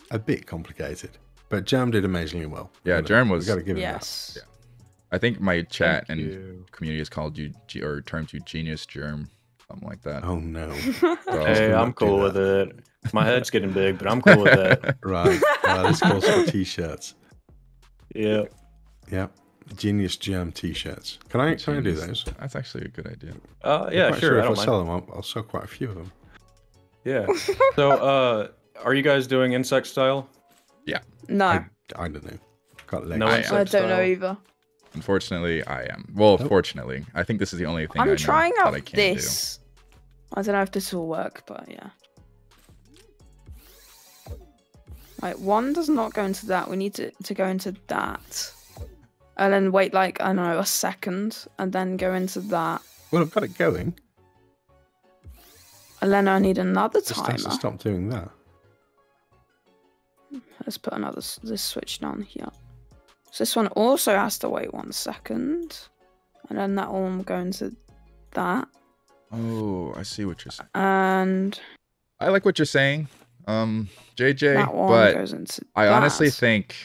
a bit complicated. But Jerm did amazingly well. Yeah, Jerm was. Got to give him yes. that. Yeah. I think my chat Thank and you. community has called you or termed you Genius Jerm, something like that. Oh no. So, hey, I'm cool with it. My head's getting big, but I'm cool with that. Right. Uh, this calls for t-shirts. Yeah. Yeah. Genius Jerm t-shirts. Can I, can I do those? That's actually a good idea. Uh, yeah, sure. sure. I don't if mind. I sell them, I'll, I'll sell quite a few of them. Yeah. So, uh, are you guys doing insect style? Yeah. No. I, I don't know. Got legs. No, I, I don't style. know either. Unfortunately, I am. Well, oh. fortunately. I think this is the only thing I'm I trying know out that I can this. do. I don't know if this will work, but yeah. Like, one does not go into that. We need to, to go into that. And then wait, like, I don't know, a second. And then go into that. Well, I've got it going. And then I need another timer. Just have to stop doing that. Let's put another this switch down here. So this one also has to wait one second. And then that one will go into that. Oh, I see what you're saying. And... I like what you're saying. um, J J, but I that. honestly think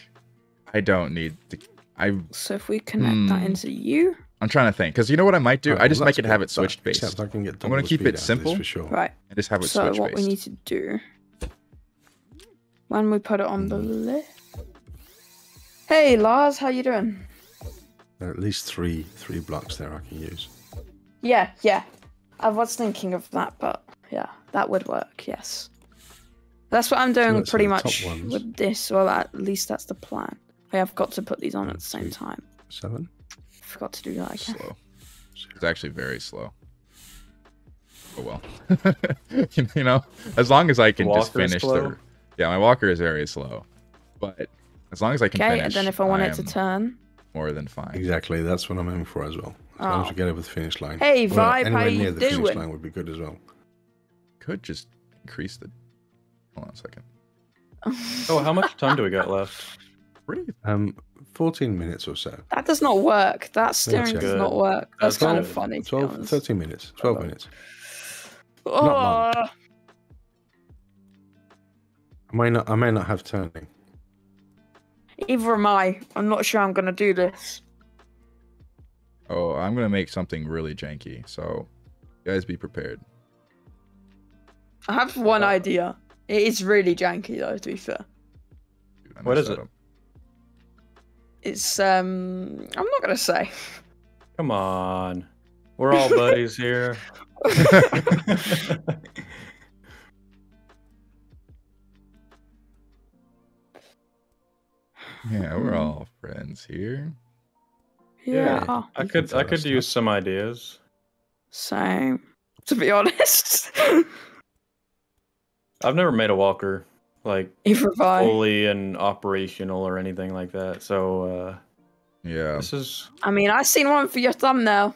I don't need to. I, so if we connect hmm, that into you? I'm trying to think, because you know what I might do? Right, I just well, might have it switched based. I can get I'm going to keep it simple for sure. Right. and just have it so switch based. So what we need to do, when we put it on mm. the list. Hey Lars, how you doing? There are at least three three blocks there I can use. Yeah, yeah. I was thinking of that, but yeah, that would work, yes. That's what I'm doing so pretty much with this, well at least that's the plan. I have got to put these on One, at the same two, time. Seven? Forgot to do that again. Slow. It's actually very slow. Oh well. You know, as long as I can just finish the... Yeah, my walker is very slow, but as long as I can okay, finish... Okay, and then if I want I it to turn... More than fine. Exactly, that's what I'm aiming for as well. As oh. long as we get over the finish line. Hey, well, Vibe, anywhere how you near the doing? Finish line would be good as well. Could just increase the... Hold on a second. Oh, how much time do we got left? Really? Um, fourteen minutes or so. That does not work. That steering does not work. That's, that's kind twelve, of funny. twelve, thirteen minutes. twelve oh. minutes. Oh. Not long. I may not, I may not have turning. Either am I. I'm not sure I'm going to do this. Oh, I'm going to make something really janky. So, you guys be prepared. I have one oh. idea. It is really janky, though, to be fair. Dude, what is it? Up. It's, um... I'm not going to say. Come on. We're all buddies here. Yeah, we're all friends here. Yeah, yeah. I could I could use some ideas. Same, to be honest. I've never made a walker like fully and operational or anything like that. So uh, yeah, this is. I mean, I seen one for your thumbnail.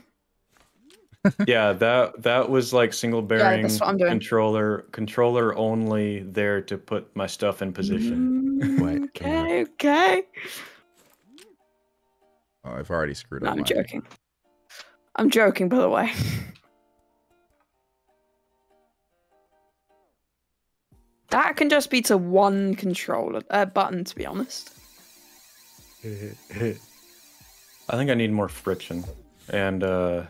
Yeah, that that was like single bearing yeah, controller controller only there to put my stuff in position. Mm, Wait, okay, okay. Oh, I've already screwed no, up. I'm my joking. Thing. I'm joking, by the way. That can just be to one controller uh, button, to be honest. I think I need more friction and. Uh,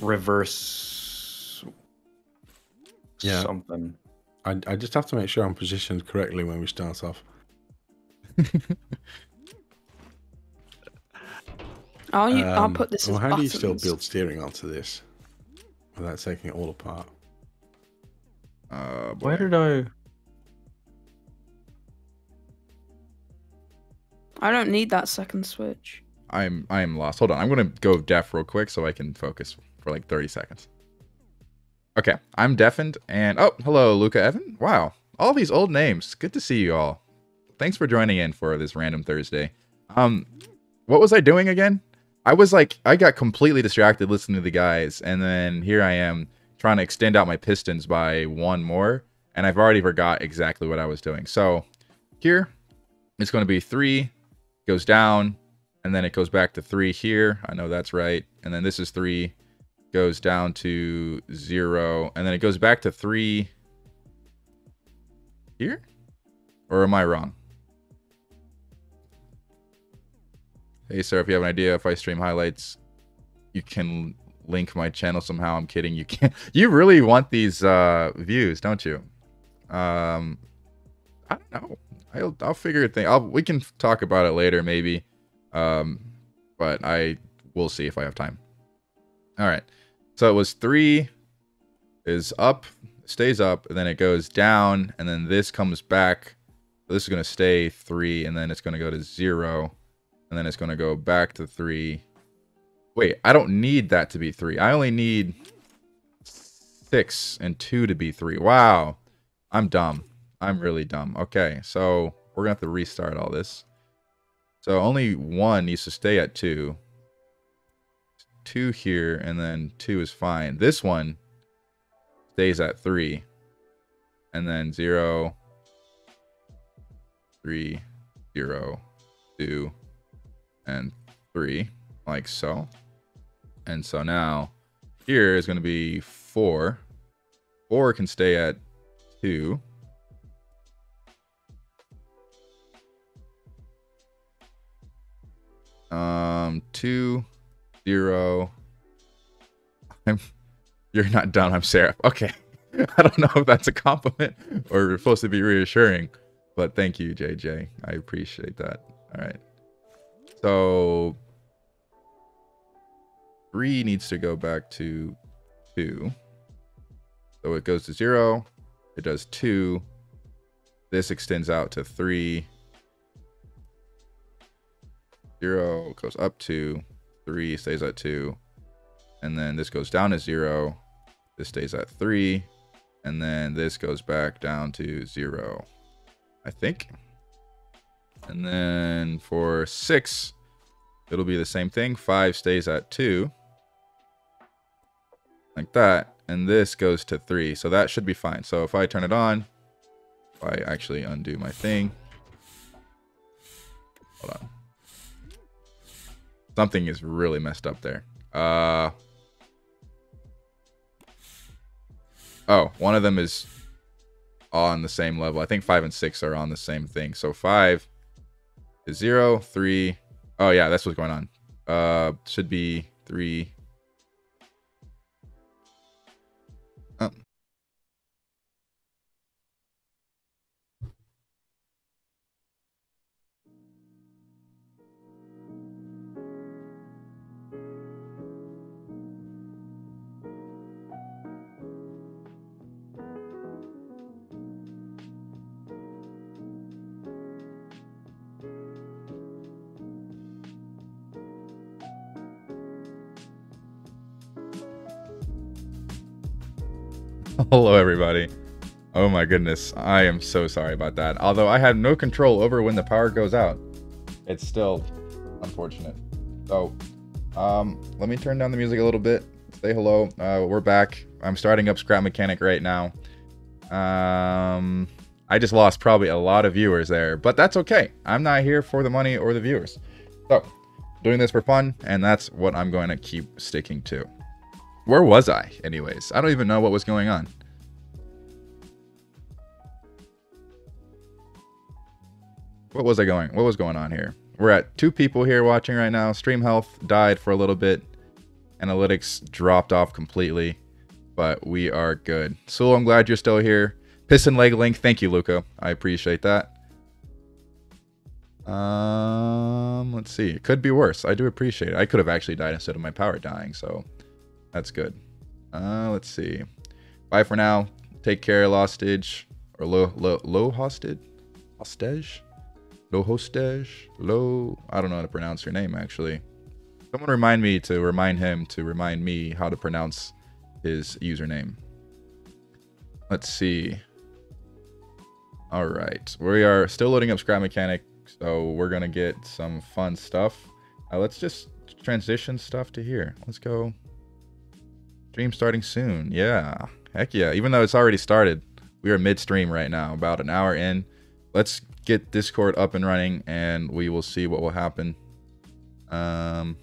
Reverse yeah. something. I, I just have to make sure I'm positioned correctly when we start off. I'll, um, I'll put this well, as how buttons. Do you still build steering onto this without taking it all apart? Uh, Where did I... I don't need that second switch. I'm I'm lost. Hold on. I'm going to go deaf real quick so I can focus for like thirty seconds. Okay, I'm deafened and oh, hello Luca Evan. Wow. All these old names. Good to see you all. Thanks for joining in for this random Thursday. Um what was I doing again? I was like I got completely distracted listening to the guys and then here I am trying to extend out my pistons by one more and I've already forgot exactly what I was doing. So, here it's going to be three goes down and then it goes back to three here. I know that's right. And then this is three goes down to zero and then it goes back to three here, or am I wrong? Hey sir, if you have an idea if I stream highlights you can link my channel somehow. I'm kidding, you can't. You really want these uh views, don't you? um I don't know, i'll, I'll figure a thing. I'll we can talk about it later maybe, um but I will see if I have time. All right, so it was three is up, stays up, and then it goes down, and then this comes back. This is going to stay three, and then it's going to go to zero, and then it's going to go back to three. Wait, I don't need that to be three. I only need six and two to be three. Wow, I'm dumb. I'm really dumb. Okay, so we're going to have to restart all this. So only one needs to stay at two. Two here and then two is fine. This one stays at three and then zero, three, zero, two, and three, like so. And so now here is going to be four. Four can stay at two Um, two, zero. I'm, you're not dumb, I'm Seraph. Okay. I don't know if that's a compliment or supposed to be reassuring, but thank you, J J. I appreciate that. All right. So three needs to go back to two. So it goes to zero. It does two. This extends out to three. Zero goes up to three, stays at two. And then this goes down to zero. This stays at three. And then this goes back down to zero, I think. And then for six, it'll be the same thing. Five stays at two. Like that. And this goes to three. So that should be fine. So if I turn it on, if I actually undo my thing. Hold on. Something is really messed up there. Uh, oh, one of them is on the same level. I think five and six are on the same thing. So five is zero, three. Oh yeah, that's what's going on. Uh, should be three. Oh. Hello everybody. Oh my goodness, I am so sorry about that. Although I had no control over when the power goes out, it's still unfortunate. So um let me turn down the music a little bit. Say hello. Uh we're back. I'm starting up Scrap Mechanic right now. um I just lost probably a lot of viewers there, but that's okay. I'm not here for the money or the viewers, so doing this for fun, and that's what I'm going to keep sticking to. Where was I anyways? I don't even know what was going on. What was I going? What was going on here? We're at two people here watching right now. Stream health died for a little bit. Analytics dropped off completely, but we are good. Sewell, I'm glad you're still here. Piston leg link. Thank you, Luca. I appreciate that. Um, let's see. It could be worse. I do appreciate it. I could have actually died instead of my power dying, so that's good. Uh, let's see. Bye for now. Take care, hostage. Or low, low, low hostage? Hostage? Low hostage? Low. I don't know how to pronounce your name, actually. Someone remind me to remind him to remind me how to pronounce his username. Let's see. All right. We are still loading up Scrap Mechanic, so we're going to get some fun stuff. Uh, let's just transition stuff to here. Let's go. Stream starting soon. Yeah, heck yeah. Even though it's already started, we are mid-stream right now, about an hour in. Let's get Discord up and running, and we will see what will happen. Um,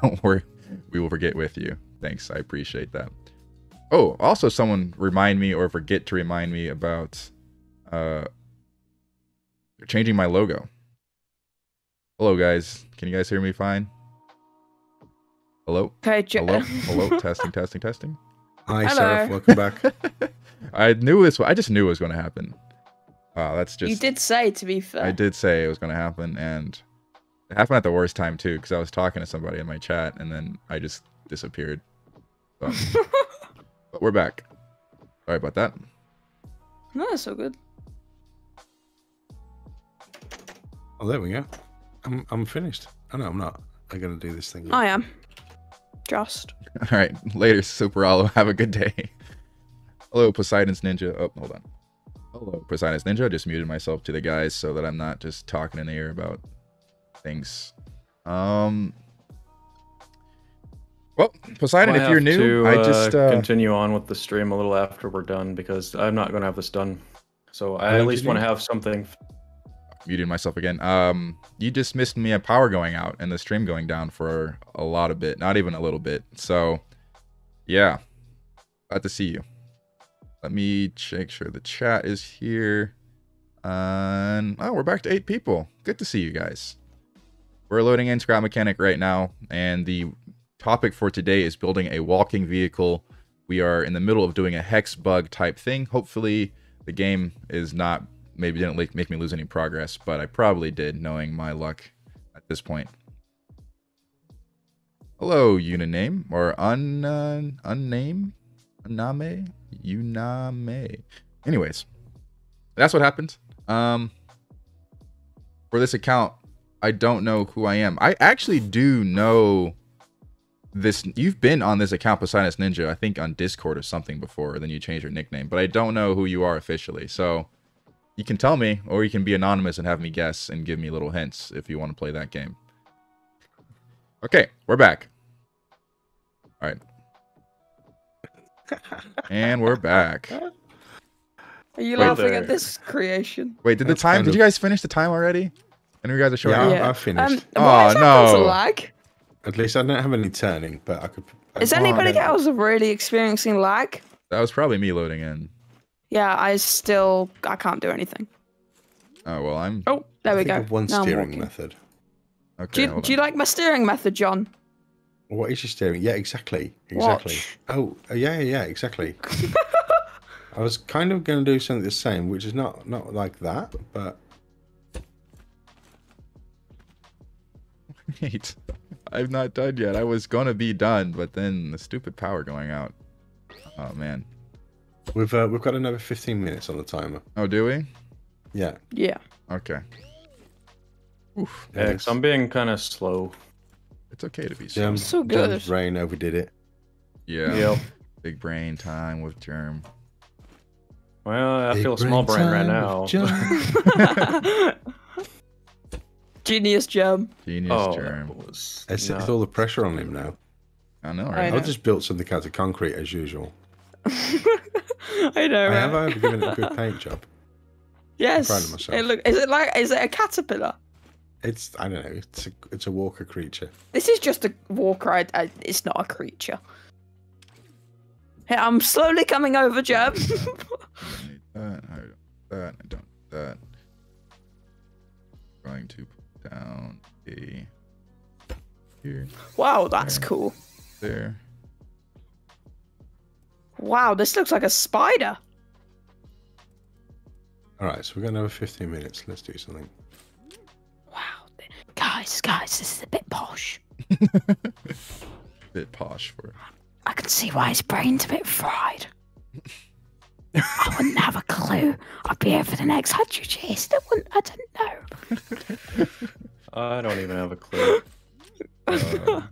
don't worry, we will forget with you. Thanks, I appreciate that. Oh, also someone remind me or forget to remind me about uh, changing my logo. Hello guys, can you guys hear me fine? Hello? Hello? Hello? Testing, testing, testing. Hi, hello. Seraph. Welcome back. I knew this. I just knew it was going to happen. Wow, that's just... You did say, to be fair. I did say it was going to happen, and it happened at the worst time, too, because I was talking to somebody in my chat, and then I just disappeared. So, but we're back. Sorry about that. No, that's all good. Oh, there we go. I'm, I'm finished. Oh, no, I'm not. I'm going to do this thing. Later. I am. Just. All right, later, Super Alo. Have a good day. Hello, Poseidon's Ninja. Oh, hold on. Hello, Poseidon's Ninja. I just muted myself to the guys so that I'm not just talking in the air about things. Um. Well, Poseidon, well, if you're new, to, I just uh, uh, continue on with the stream a little after we're done because I'm not going to have this done. So I at least want to have something. Muted myself again. Um, you just missed me a power going out and the stream going down for a lot of bit, not even a little bit. So, yeah, glad to see you. Let me make sure the chat is here. And oh, we're back to eight people. Good to see you guys. We're loading in Scrap Mechanic right now, and the topic for today is building a walking vehicle. We are in the middle of doing a hex bug type thing. Hopefully the game is not, maybe didn't make me lose any progress, but I probably did, knowing my luck at this point. Hello, unaname, or un, uh, unname, uname, uname. Anyways, that's what happened. Um, for this account, I don't know who I am. I actually do know this. You've been on this account, Poseidon's Ninja, I think on Discord or something before, then you changed your nickname, but I don't know who you are officially. So you can tell me, or you can be anonymous and have me guess and give me little hints if you want to play that game. Okay, we're back. All right. And we're back. Are you Wait, laughing there. at this creation? Wait, did That's the time, kind of... did you guys finish the time already? And you guys are short. Yeah, yeah. I finished. Um, oh, no. Lag? At least I don't have any turning, but I could... I Is anybody else really experiencing lag? That was probably me loading in. Yeah, I still... I can't do anything. Oh, well, I'm... Oh, there I we go. One now steering method. Okay, do you, do you like my steering method, John? What is your steering? Yeah, exactly. Exactly. Watch. Oh, yeah, yeah, exactly. I was kind of going to do something the same, which is not, not like that, but... Wait, I've not done yet. I was going to be done, but then the stupid power going out. Oh, man. We've, uh, we've got another fifteen minutes on the timer. Oh, do we? Yeah. Yeah. Okay. Oof, yeah, nice. I'm being kind of slow. It's okay to be slow. I'm so good. Jerm's brain overdid it. Yeah. Yep. Big brain time with Jerm. Well, I Big feel brain small brain right now. Genius Jerm. Genius oh, Jerm. Was... It's no. all the pressure on him now. I know, right? I, know. I just built something out of concrete as usual. I know, I right? have I given it a good paint job. Yes. I'm proud of myself. It look, is it like? Is it a caterpillar? It's, I don't know, it's a, it's a walker creature. This is just a walker, I, I, it's not a creature. Hey, I'm slowly coming over, Jerm. I don't need that, I don't need that, I don't need that. I'm going to put down a... Here. Wow, that's there, cool. There. Wow, this looks like a spider. Alright, so we've got another fifteen minutes, let's do something. Guys, guys, this is a bit posh. A bit posh for it. I can see why his brain's a bit fried. I wouldn't have a clue. I'd be here for the next hundred years. I wouldn't, I don't know. I don't even have a clue. Uh,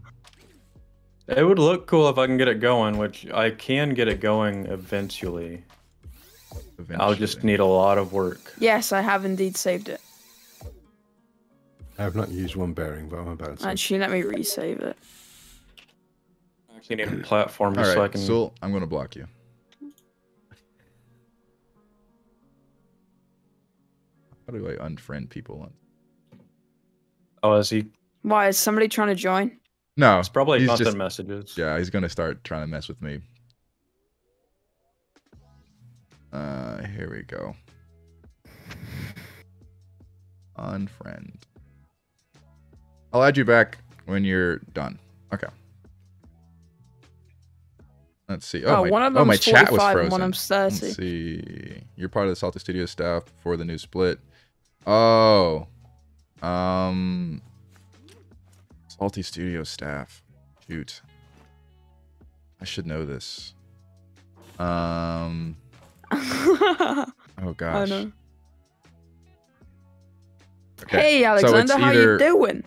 it would look cool if I can get it going, which I can get it going eventually. eventually. I'll just need a lot of work. Yes, I have indeed saved it. I have not used one bearing, but I'm about to. Actually, let me resave it. I actually need a platform just right, so I can... Sewell, I'm going to block you. How do I unfriend people? On? Oh, is he... Why, is somebody trying to join? No. It's probably constant just... messages. Yeah, he's going to start trying to mess with me. Uh, here we go. Unfriend. I'll add you back when you're done. Okay. Let's see. Oh, oh my, one of oh, my chat was frozen. One of them's thirty. Let's see. You're part of the Salty Studio staff before the new split. Oh. Um. Salty Studio staff. Shoot. I should know this. Um. Oh, gosh. I know. Okay. Hey, Alexander, so how you doing?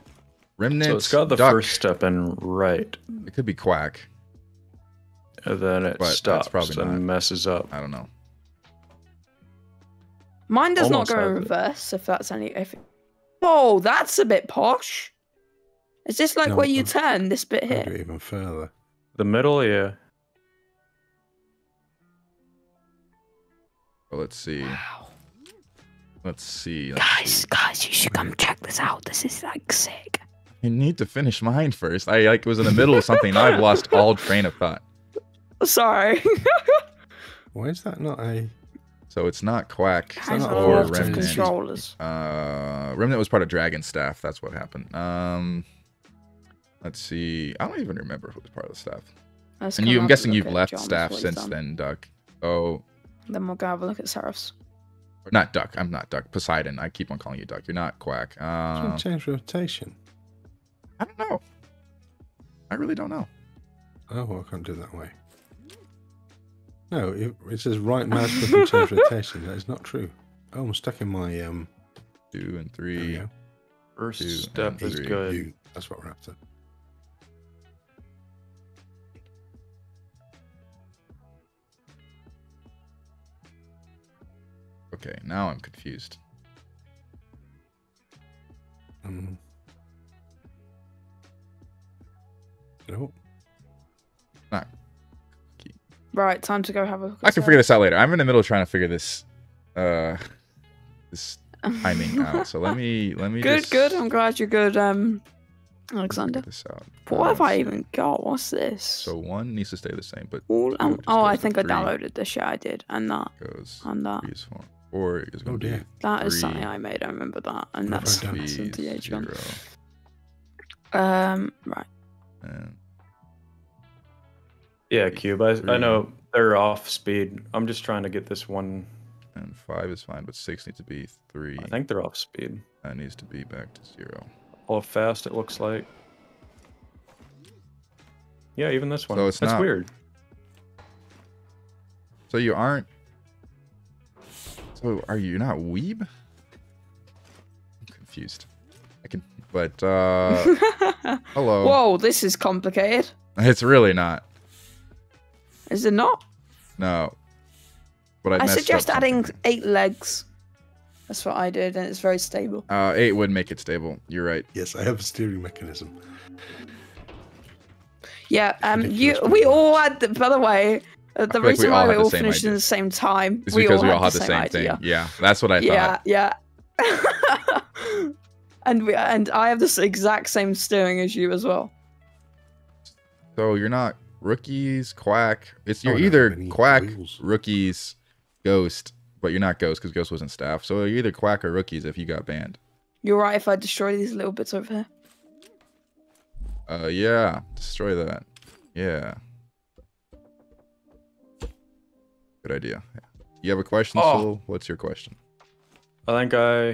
Remnants. So it's got the duck. first step in right. It could be quack. And then it but stops probably and not. messes up. I don't know. Mine does Almost not go in reverse. It. If that's any. If it... Oh, that's a bit posh. Is this like no, where you turn this bit here? Even further. The middle, yeah. Well, let's see. Wow. Let's see. Let's guys, see. guys, you should come check this out. This is like sick. You need to finish mine first. I like was in the middle of something. Now I've lost all train of thought. Sorry. Why is that not a? So it's not Quack or Remnant. Controllers. Uh, Remnant was part of Dragon Staff. That's what happened. Um, let's see. I don't even remember who was part of the staff. Let's and you, I'm guessing you've left staff since then, Duck. Oh. Then we'll go have a look at Seraphs. Not Duck. I'm not Duck. Poseidon. I keep on calling you Duck. You're not Quack. Uh, change rotation. I don't know. I really don't know. Oh, well, I can't do it that way. No, it, it says right mouse button change rotation. That is not true. Oh, I'm stuck in my um. Two and three. Go. First two step is three. Good. You, that's what we're after. Okay, now I'm confused. Um. No. Not. Right, time to go have a look. I can figure this out later. I'm in the middle of trying to figure this uh this timing out. So let me let me Good, just good. I'm glad you're good, um Alexander. This out. What have I even got? What's this? So one needs to stay the same, but all, um, oh I think I downloaded this, yeah I did. And that goes and that is four. Or it's gonna oh, be that is something I made, I remember that. And no, that's D H one. Um right. And yeah, Cube. I, I know they're off speed. I'm just trying to get this one. And five is fine, but six needs to be three. I think they're off speed. That needs to be back to zero. All fast, it looks like. Yeah, even this one. So it's That's not... weird. So you aren't... So are you not Weeb? I'm confused. I can... But, uh... Hello. Whoa, this is complicated. It's really not. Is it not? No. But I, I suggest adding eight legs. That's what I did, and it's very stable. Uh, eight would make it stable. You're right. Yes, I have a steering mechanism. Yeah. Um. You. We all had. The, by the way, uh, the reason like we why all we all finished in the same time is because we all had the same thing. Idea. Yeah. That's what I thought. Yeah. Yeah. and we and I have this exact same steering as you as well. So you're not. Rookies, Quack. It's you're oh, no, either Quack, wheels. Rookies, Ghost, but you're not Ghost because Ghost wasn't staff. So you're either Quack or Rookies if you got banned. You're right. If I destroy these little bits over here. Uh, yeah, destroy that. Yeah. Good idea. You have a question, oh. Sewell? What's your question? I think I.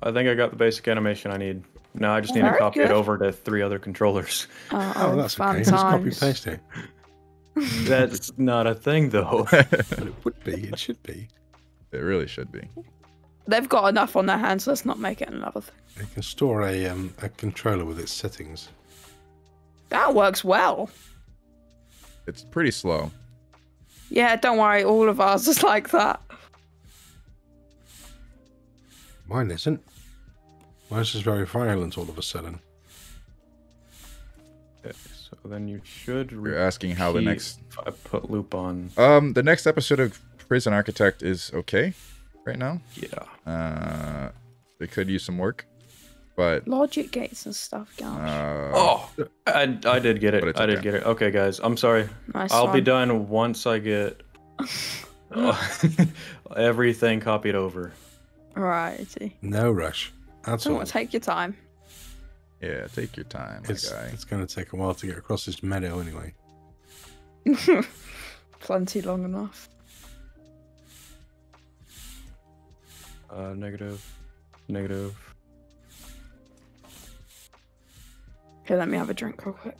I think I got the basic animation I need. No, I just need Very to copy good. it over to three other controllers. Oh, oh that's okay. Just copy paste it. That's not a thing, though. But it would be. It should be. It really should be. They've got enough on their hands. So let's not make it another thing. They can store a um, a controller with its settings. That works well. It's pretty slow. Yeah, don't worry. All of ours is like that. Mine isn't. This is very violent all of a sudden. Yeah, so then you should. You're asking how the next. I put loop on. Um, the next episode of Prison Architect is okay, right now. Yeah. Uh, they could use some work, but. Logic gates and stuff. Gosh. Uh, oh, I I did get it. I okay. did get it. Okay, guys, I'm sorry. Nice I'll one. be done once I get oh, everything copied over. Righty. No rush. That's all. Take your time. Yeah, take your time, my it's, guy. It's going to take a while to get across this meadow, anyway. Plenty long enough. Uh, negative. Negative. Here, let me have a drink real quick.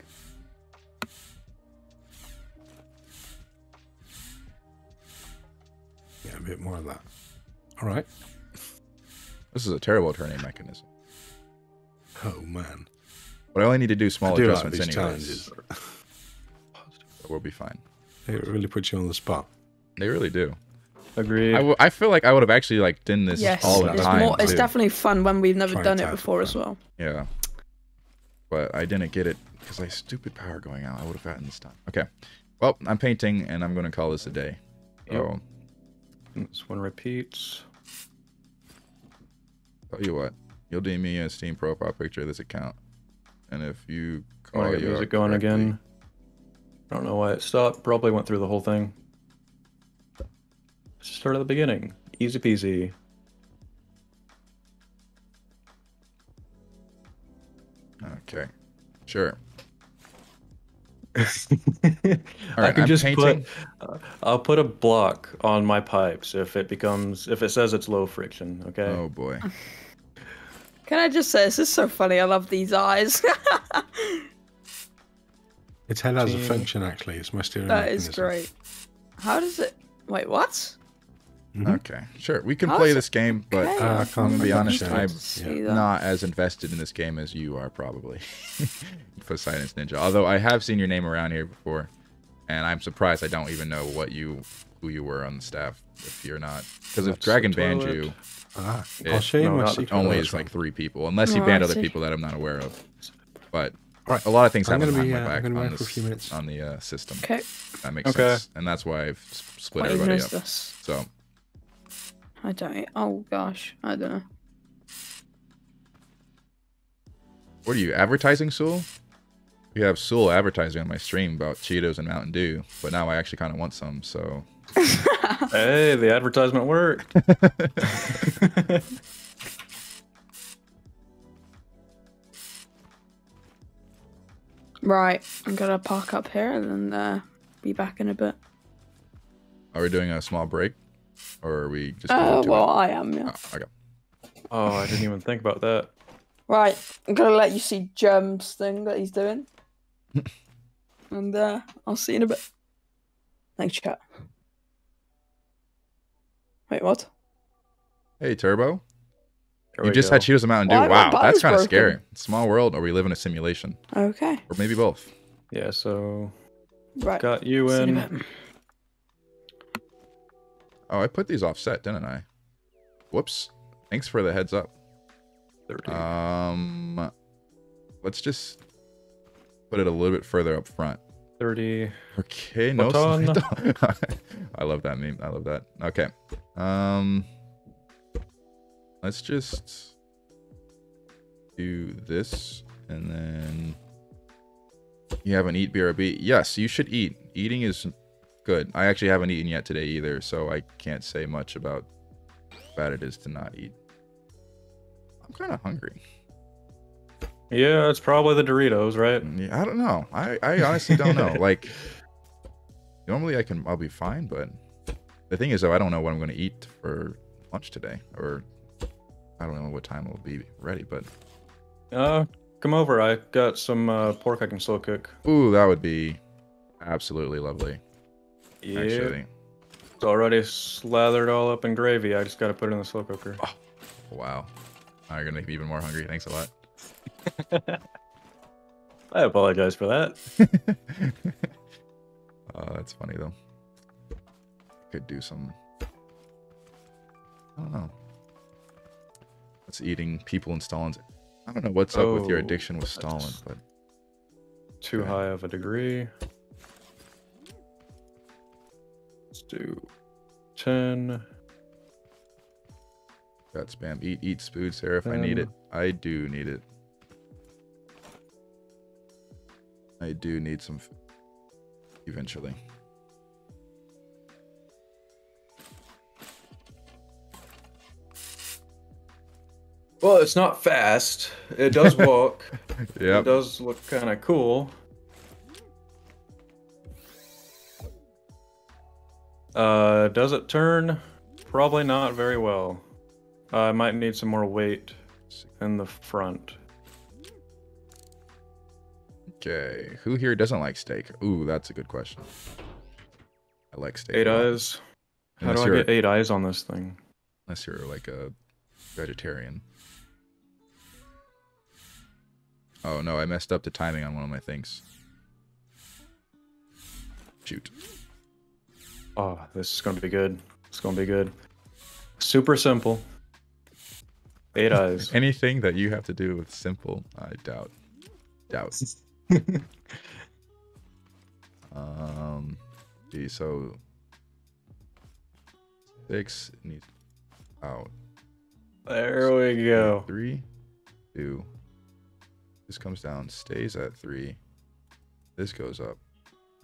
Yeah, a bit more of that. All right. This is a terrible turning mechanism. Oh man! But I only need to do small do adjustments like anyways. So we'll be fine. They really put you on the spot. They really do. Agreed. I, w I feel like I would have actually like done this yes, all the it's time. More, it's too. definitely fun when we've never Trying done it before it as well. Yeah. But I didn't get it because I had stupid power going out. I would have gotten this time. Okay. Well, I'm painting and I'm going to call this a day. Yep. Oh. This one repeats. Tell you what, you'll D M me a Steam profile picture of this account, and if you call your music going correctly, again, I don't know why it stopped. Probably went through the whole thing. Start at the beginning. Easy peasy. Okay. Sure. All right, I can I'm just painting. put uh, I'll put a block on my pipes if it becomes if it says it's low friction, okay? Oh boy. Can I just say this is so funny, I love these eyes. Its head has Gee. a function actually, it's my steering That mechanism. is great. How does it wait, what? Mm-hmm. Okay, sure. We can How play this game, but okay. uh, I can't, I'm going to be honest, I'm yeah. not as invested in this game as you are probably for Poseidon's Ninja. Although I have seen your name around here before, and I'm surprised I don't even know what you who you were on the staff if you're not. Because if Dragon banned you, ah, I'll show you my secret only is like three people, unless he banned other people that I'm not aware of. But a lot of things happen behind my back on this on the uh, system. Okay, that makes sense, and that's why I've split everybody up. So. I don't. Oh gosh, I don't know. What are you advertising, Sewell? We have Sewell advertising on my stream about Cheetos and Mountain Dew, but now I actually kind of want some. So. Hey, the advertisement worked. Right, I'm gonna park up here and then uh, be back in a bit. Are we doing a small break? Or are we just Oh, uh, well, it? I am, yeah. Oh, okay. Oh, I didn't even think about that. Right, I'm going to let you see Jerm's thing that he's doing. And uh, I'll see you in a bit. Thanks, chat. Wait, what? Hey, Turbo. There you just go. had Cheetos and Mountain Dew. Wow, that's kind of scary. Small world, or we live in a simulation. Okay. Or maybe both. Yeah, so... Right. Got you in... in Oh, I put these offset, didn't I? Whoops. Thanks for the heads up. thirty. Um, let's just put it a little bit further up front. thirty. Okay, no. I love that meme. I love that. Okay. Um, let's just do this and then you haven't eat B R B. Yes, you should eat. Eating is good. I actually haven't eaten yet today either, so I can't say much about how bad it is to not eat. I'm kind of hungry. Yeah, it's probably the Doritos, right? Yeah, I don't know. I, I honestly don't know. Like, normally I can, I'll be fine, but the thing is, though, I don't know what I'm going to eat for lunch today, or I don't know what time it'll be ready, but... Uh, come over. I got some uh, pork I can slow cook. Ooh, that would be absolutely lovely. Yeah, actually. It's already slathered all up in gravy. I just got to put it in the slow cooker. Oh, wow. Now you're going to make me even more hungry. Thanks a lot. I apologize for that. Oh, that's funny, though. Could do some... I don't know. It's eating people and Stalins. I don't know what's oh, up with your addiction with Stalin, but... Too yeah. high of a degree. Let's do ten. Got spam. Eat, eat, Spood, Seraph. I need it. I do need it. I do need some food. Eventually. Well, it's not fast. It does walk. Yep. It does look kind of cool. Uh, does it turn? Probably not very well. Uh, I might need some more weight in the front. Okay, who here doesn't like steak? Ooh, that's a good question. I like steak. Eight eyes. How do I get eight eyes on this thing? Unless you're like a vegetarian. Oh no, I messed up the timing on one of my things. Shoot. Oh, this is going to be good. It's going to be good. Super simple. Eight eyes. Anything that you have to do with simple, I doubt. Doubt. um, gee, so... Six needs out. There so we go. Three, two. This comes down, stays at three. This goes up.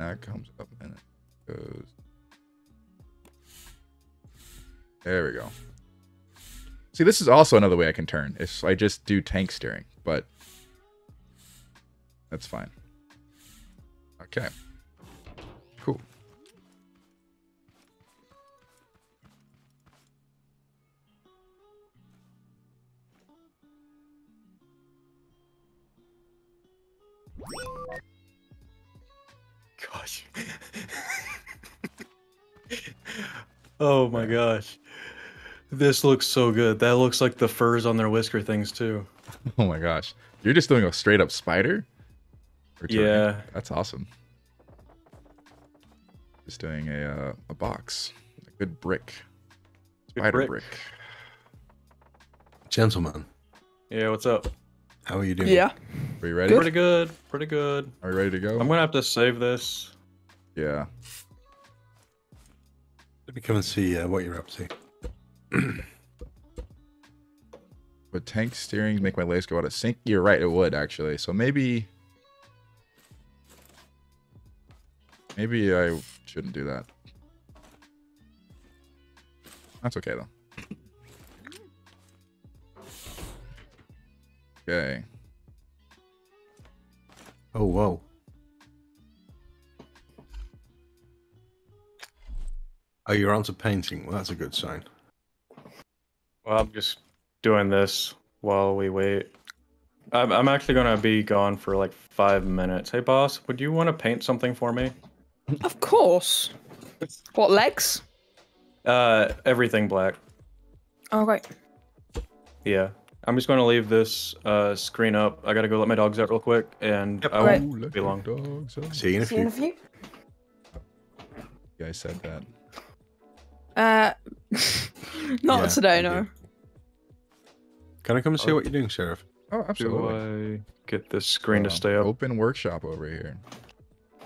That comes up, and it goes... There we go. See, this is also another way I can turn. If I just do tank steering, but that's fine. Okay. Cool. Gosh. Oh my gosh. This looks so good. That looks like the furs on their whisker things too. Oh my gosh. You're just doing a straight up spider? Returning? Yeah. That's awesome. Just doing a, uh, a box. A good brick. Spider good brick. brick. Gentlemen. Yeah, what's up? How are you doing? Yeah. Are you ready? Good. Pretty good. Pretty good. Are you ready to go? I'm going to have to save this. Yeah. Let me come and see uh, what you're up to. Would tank steering make my legs go out of sync? You're right, it would actually. So maybe maybe I shouldn't do that. That's okay though. Okay. Oh whoa. Oh, you're onto painting. Well, that's a good sign. Well, I'm just doing this while we wait. I'm, I'm actually going to be gone for like five minutes. Hey, boss, would you want to paint something for me? Of course. What, legs? Uh, everything black. Oh, right. Yeah. I'm just going to leave this uh, screen up. I got to go let my dogs out real quick, and yep. I right. won't be long. Dogs See you in a few. You guys said that. Uh, not yeah, today, no. Can I come and see oh. what you're doing, Sheriff? Oh, absolutely. Do I get this screen Hold to stay on. up? Open workshop over here.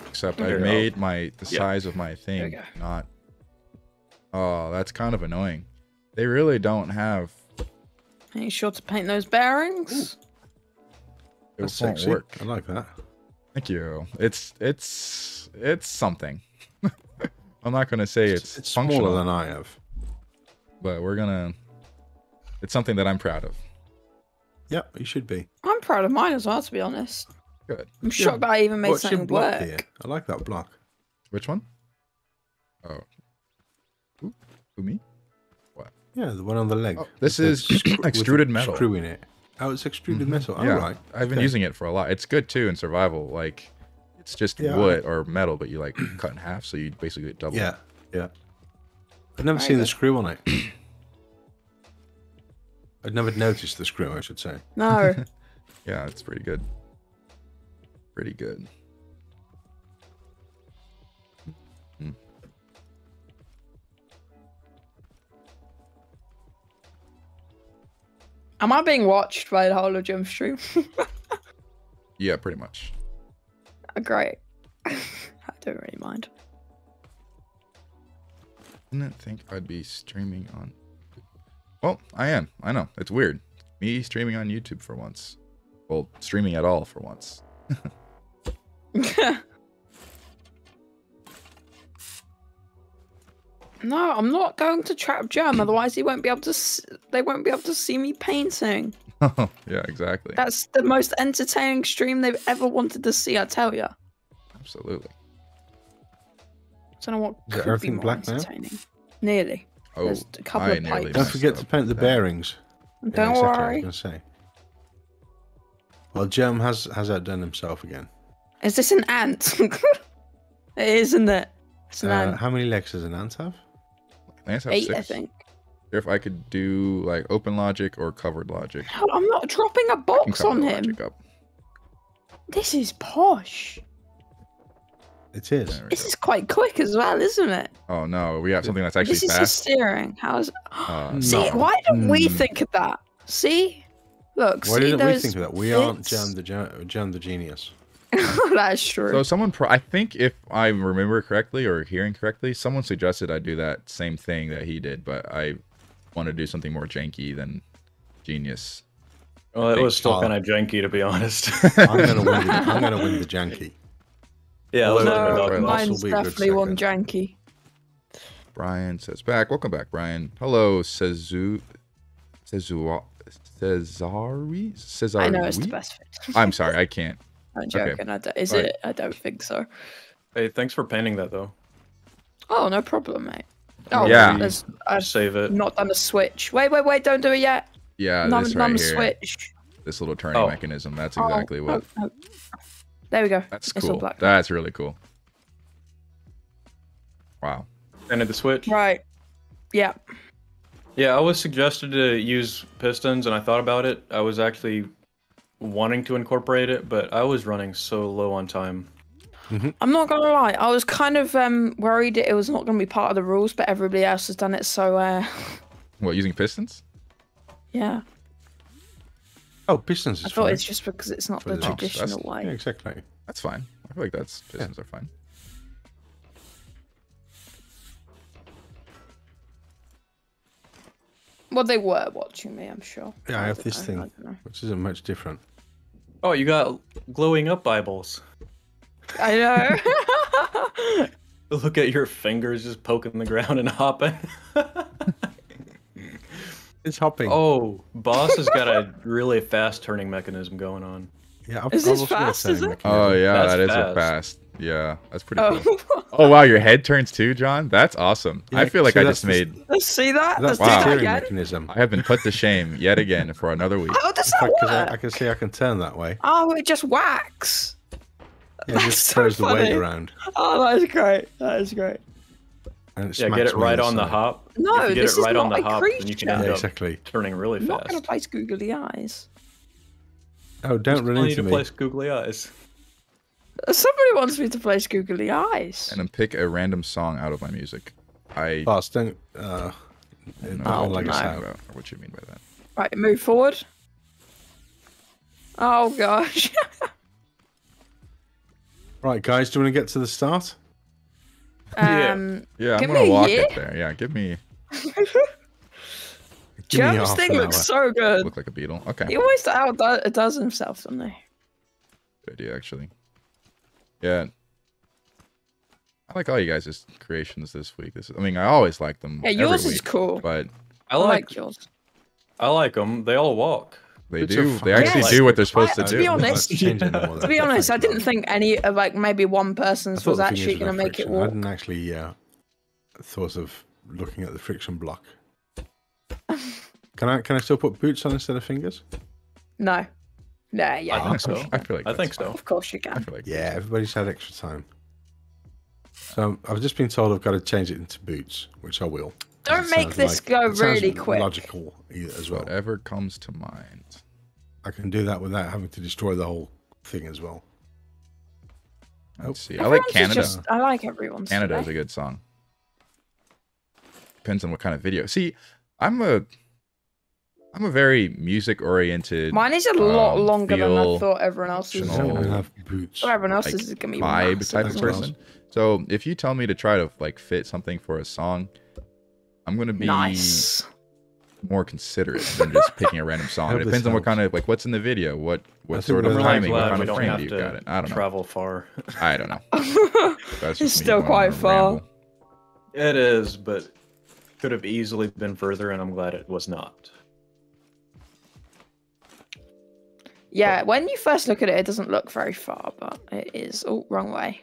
Except I made my the yeah. size of my thing not. Oh, that's kind of annoying. They really don't have. Are you sure to paint those bearings? Ooh. It that's won't sexy. work. I like that. Thank you. It's it's it's something. I'm not gonna say it's, it's functional smaller than I have, but we're gonna. It's something that I'm proud of. Yeah, you should be. I'm proud of mine as well, to be honest. Good. I'm shocked sure that I even made What's something work. Here? I like that block. Which one? Oh. Who? Who me? What? Yeah, the one on the leg. Oh, this is extruded metal. Screwing it. Oh, it's extruded mm-hmm. metal. All yeah, right. I've been okay. using it for a lot. It's good too in survival, like. It's just yeah, wood or metal, but you like cut in half, so you basically get double. Yeah, yeah. I've never I seen know. the screw on it. I've never noticed the screw, I should say. No. Yeah, it's pretty good. Pretty good. Hmm. Am I being watched by the whole of Jim's stream? Yeah, pretty much. Great. I don't really mind. I didn't think I'd be streaming on. Well, I am. I know. It's weird. Me streaming on YouTube for once. Well, streaming at all for once. No, I'm not going to trap Jerm. Otherwise, he won't be able to. S they won't be able to see me painting. Oh, yeah, exactly. That's the most entertaining stream they've ever wanted to see, I tell you. Absolutely. I don't know what Is could be more black entertaining. Now? Nearly. Oh, There's a couple I of nearly Don't forget to paint the bearings. Don't yeah, exactly worry. I was gonna say. Well, Jerm has, has outdone himself again. Is this an ant? It is, isn't it? It's an uh, ant. How many legs does an ant have? Ants have Eight, six. I think. If I could do like open logic or covered logic. No, I'm not dropping a box on him. Up. This is posh. It is. This go. is quite quick as well, isn't it? Oh no, we have something that's actually this fast. This is steering. How is? Uh, see, no. why didn't we think of that? See, look. Why see didn't those we think of that? We bits? aren't Jerm the Jerm the genius. That's true. So someone, pro I think if I remember correctly or hearing correctly, someone suggested I do that same thing that he did, but I. want to do something more janky than genius. Well, it was still kind of janky, to be honest. I'm gonna win. The, I'm gonna win the janky. Yeah, no, mine's definitely one janky. Brian says back. Welcome back, Brian. Hello, Sezu. Sezu. Cesari? Cesari? I know it's the best fit. I'm sorry, I can't. I'm joking. Okay. I don't, is All it? Right. I don't think so. Hey, thanks for painting that, though. Oh, no problem, mate. Oh, yeah. I've Save it. Not done a switch. Wait, wait, wait. Don't do it yet. Yeah, num, this right num here. Switch. This little turning oh. mechanism. That's exactly oh, what. Oh, oh. There we go. That's it's cool. Black. That's really cool. Wow. And at the switch? Right. Yeah. Yeah, I was suggested to use pistons, and I thought about it. I was actually wanting to incorporate it, but I was running so low on time. Mm-hmm. I'm not gonna lie, I was kind of um, worried it was not gonna be part of the rules, but everybody else has done it, so... Uh... What, using pistons? Yeah. Oh, pistons is I thought fine. It's just because it's not For the, the traditional way. Yeah, exactly. That's fine. I feel like that's pistons yeah. are fine. Well, they were watching me, I'm sure. Yeah, I, I have this know, thing, which isn't much different. Oh, you got glowing up eyeballs. I know. Look at your fingers just poking the ground and hopping. It's hopping. Oh, Boss has got a really fast turning mechanism going on. Yeah, is this fast, is it? Oh, yeah, that is a fast. Yeah, that's pretty oh. cool. Oh, wow, your head turns too, John? That's awesome. Yeah, I feel like I just made... Let's see that? Let's wow. see that again. Mechanism. I have been put to shame yet again for another week. How does that work? I, I can see I can turn that way. Oh, it just whacks. Yeah, it just so throws funny. The weight around. Oh, that is great. That is great. And it yeah, get it right on the hop. No, if you get this it right is on not the a hop, creature. You can end yeah, exactly. up turning really I'm fast. Not going to place googly eyes. Oh, don't just run into me. You need to place googly eyes. Somebody wants me to place googly eyes. And then pick a random song out of my music. I Boss, don't... Uh, I don't know, oh, like no. About what you mean by that. Right, move forward. Oh, gosh. Right, guys, do you want to get to the start? Um, yeah, yeah I'm going to walk year? Up there. Yeah, give me... give Jerm's me thing looks hour. So good. Look like a beetle. Okay. He always outdoes himself, doesn't he? Good idea, actually. Yeah, I like all you guys' creations this week. This, is, I mean, I always like them. Yeah, yours week, is cool. But I like, I like yours. I like them. They all walk. They it's do. They actually yes. do what they're supposed I, to, to do. Be honest, yeah. To be honest, I didn't think any of like maybe one person's was actually going to make friction. It walk. I didn't actually yeah, thought of looking at the friction block. Can I? Can I still put boots on instead of fingers? No. Nah, yeah, I think so. I feel like I think so. Of course you can. I feel like yeah, everybody's had extra time. So I've just been told I've got to change it into boots, which I will. Don't make this go really quick. Logical as well. Whatever comes to mind. I can do that without having to destroy the whole thing as well. Let's see. I like Canada. I like everyone's. Canada is a good song. Depends on what kind of video. See, I'm a. I'm a very music-oriented. Mine is a lot um, longer than I thought everyone else's. Have boots. Everyone else's like, is gonna be vibe massive. Type of person. So if you tell me to try to like fit something for a song, I'm gonna be nice. More considerate than just picking a random song. It depends on what kind of like what's in the video, what what sort of timing, what kind of frame you got it. I don't know. Travel far. I don't know. That's it's still quite far. Ramble. It is, but could have easily been further, and I'm glad it was not. Yeah, when you first look at it, it doesn't look very far, but it is. Oh, wrong way.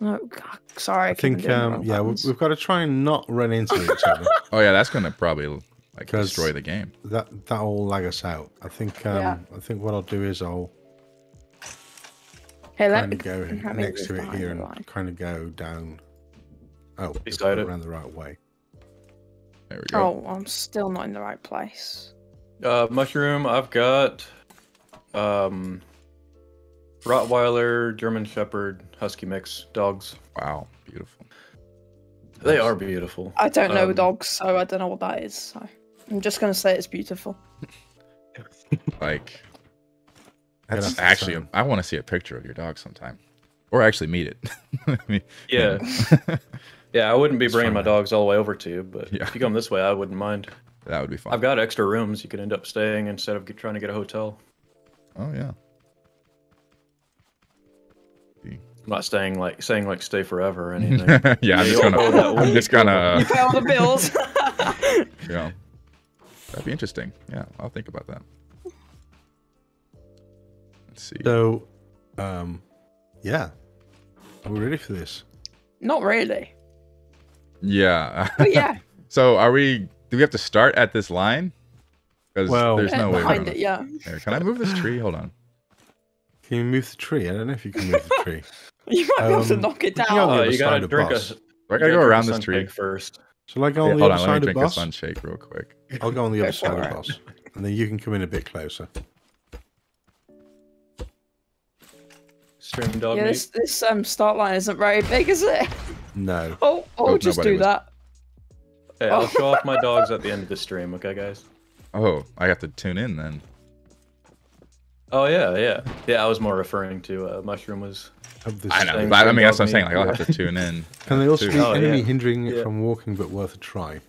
No, God, sorry. I, I think, um, yeah, buttons. We've got to try and not run into each other. Oh, yeah, that's going to probably like destroy the game. That that will lag us out. I think. Um, yeah. I think what I'll do is I'll hey, let me go in, next to it here and line. Kind of go down. Oh, it's going around the right way. There we go. Oh, I'm still not in the right place. Uh, mushroom, I've got um, Rottweiler, German Shepherd, Husky mix dogs. Wow, beautiful. They are beautiful. I don't know um, dogs, so I don't know what that is. So I'm just going to say it's beautiful. Like, that's actually, a, I want to see a picture of your dog sometime. Or actually meet it. I mean, yeah. Yeah, I wouldn't be it's bringing funny. My dogs all the way over to you, but yeah. If you come this way, I wouldn't mind. That would be fun. I've got extra rooms you could end up staying instead of trying to get a hotel. Oh, yeah. I'm not staying like saying like stay forever or anything. yeah, yeah, I'm just gonna. I'm just gonna. You pay all the bills. yeah, that'd be interesting. Yeah, I'll think about that. Let's see. So, um, yeah, are we ready for this? Not really. Yeah. But yeah. So, are we? Do we have to start at this line? Because well, there's no way around it. Yeah. Here, can I move this tree? Hold on. Can you move the tree? I don't know if you can move the tree. You might um, be able to knock it down. Oh, you gotta drink a, so I gotta go around this tree first. Shall I go yeah, on the other on, side of the bus? Hold on, let me drink a sunshake real quick. I'll go on the other side of the bus, and then you can come in a bit closer. Stream dog. Yeah, this, this um start line isn't very big, is it? No. Oh, oh, oh just do was. that. Hey, I'll oh. show off my dogs at the end of the stream, okay, guys? Oh, I have to tune in then. Oh yeah, yeah, yeah. I was more referring to uh, mushroom was. I know. But, I mean, that's what I'm saying. Like, I'll have to tune in. Can they also be oh, enemy yeah. hindering yeah. it from walking, but worth a try?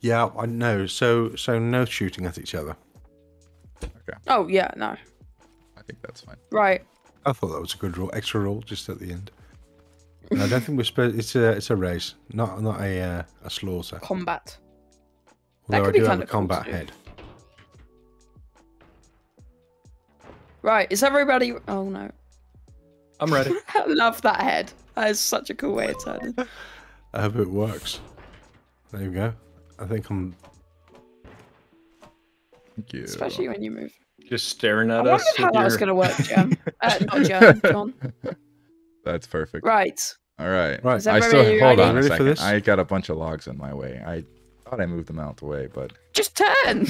Yeah, I know. So, so no shooting at each other. Okay. Oh yeah, no. I think that's fine. Right. I thought that was a good rule. Extra rule just at the end. No, I don't think we're supposed. It's a it's a race, not not a uh, a slaughter. Combat. Although I do have a combat head. Right, is everybody... Oh, no. I'm ready. I love that head. That is such a cool way of turning. I hope it works. There you go. I think I'm... Thank you. Especially when you move. Just staring at I us. I wondered how your... that was going to work, Jerm. uh, not Jerm, John. That's perfect. Right. All right. Right. I still... Hold ready? on a second. I got a bunch of logs in my way. I thought I moved them out the way, but... Just turn!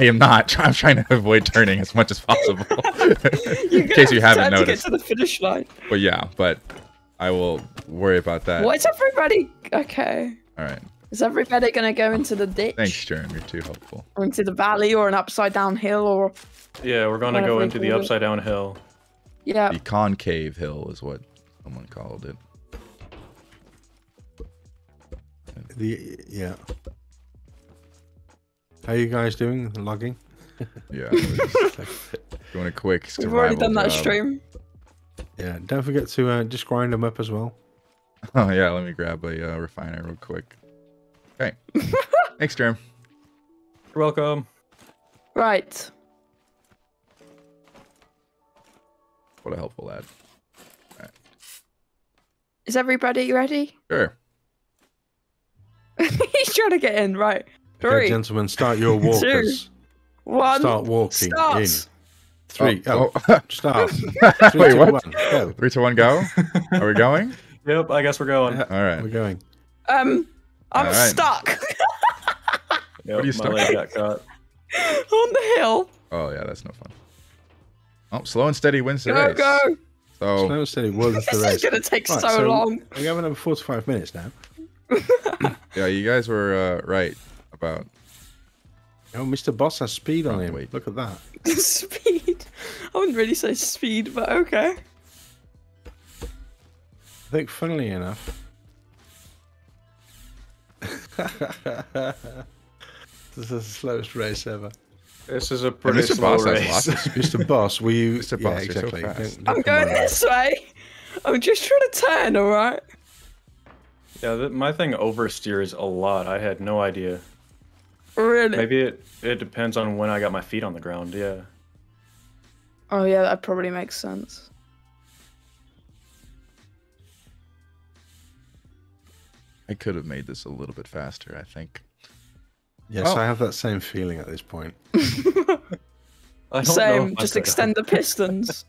I am not. I'm trying to avoid turning as much as possible. In case you haven't noticed. To get to the finish line. But yeah, but I will worry about that. What's everybody? Okay. All right. Is everybody going to go into the ditch? Thanks, Jerm. You're too helpful. Or into the valley or an upside down hill or... Yeah, we're going to go into the upside down hill. Yeah. The concave hill is what someone called it. The, yeah. How are you guys doing? The logging? Yeah. Doing a quick survival We've already done job. that stream. Yeah, don't forget to uh, just grind them up as well. Oh yeah, let me grab a uh, refiner real quick. Okay. Thanks, Jerm. You're welcome. Right. What a helpful lad. All right. Is everybody ready? Sure. He's trying to get in, right. Okay, gentlemen, start your walkers. Two, one, start walking start. in. Three, oh, oh. start. Three, Wait, what? One, go. Three to one, go. Are we going? Yep, I guess we're going. Yeah, all right, we're going. Um, I'm right. stuck. Yep, what are you stuck? My leg got caught. On the hill. Oh yeah, that's no fun. Oh, slow and steady wins the go, race. Go go. So slow and steady wins the race. This is gonna take right, so, so long. We're having another forty-five minutes now. Yeah, you guys were uh, right. About. Oh, Mister Boss has speed on him. Wait. Look at that. Speed? I wouldn't really say speed, but okay. I think, funnily enough, this is the slowest race ever. This is a pretty hey, Mister slow Boss race. Mister Boss, were you? Mister Boss, yeah, exactly. So don't, don't I'm going around. this way. I'm just trying to turn, all right? Yeah, th my thing oversteers a lot. I had no idea. Really? Maybe it, it depends on when I got my feet on the ground, yeah. Oh yeah, that probably makes sense. I could have made this a little bit faster, I think. Yes, oh. I have that same feeling at this point. I don't same, know just I extend have. the pistons.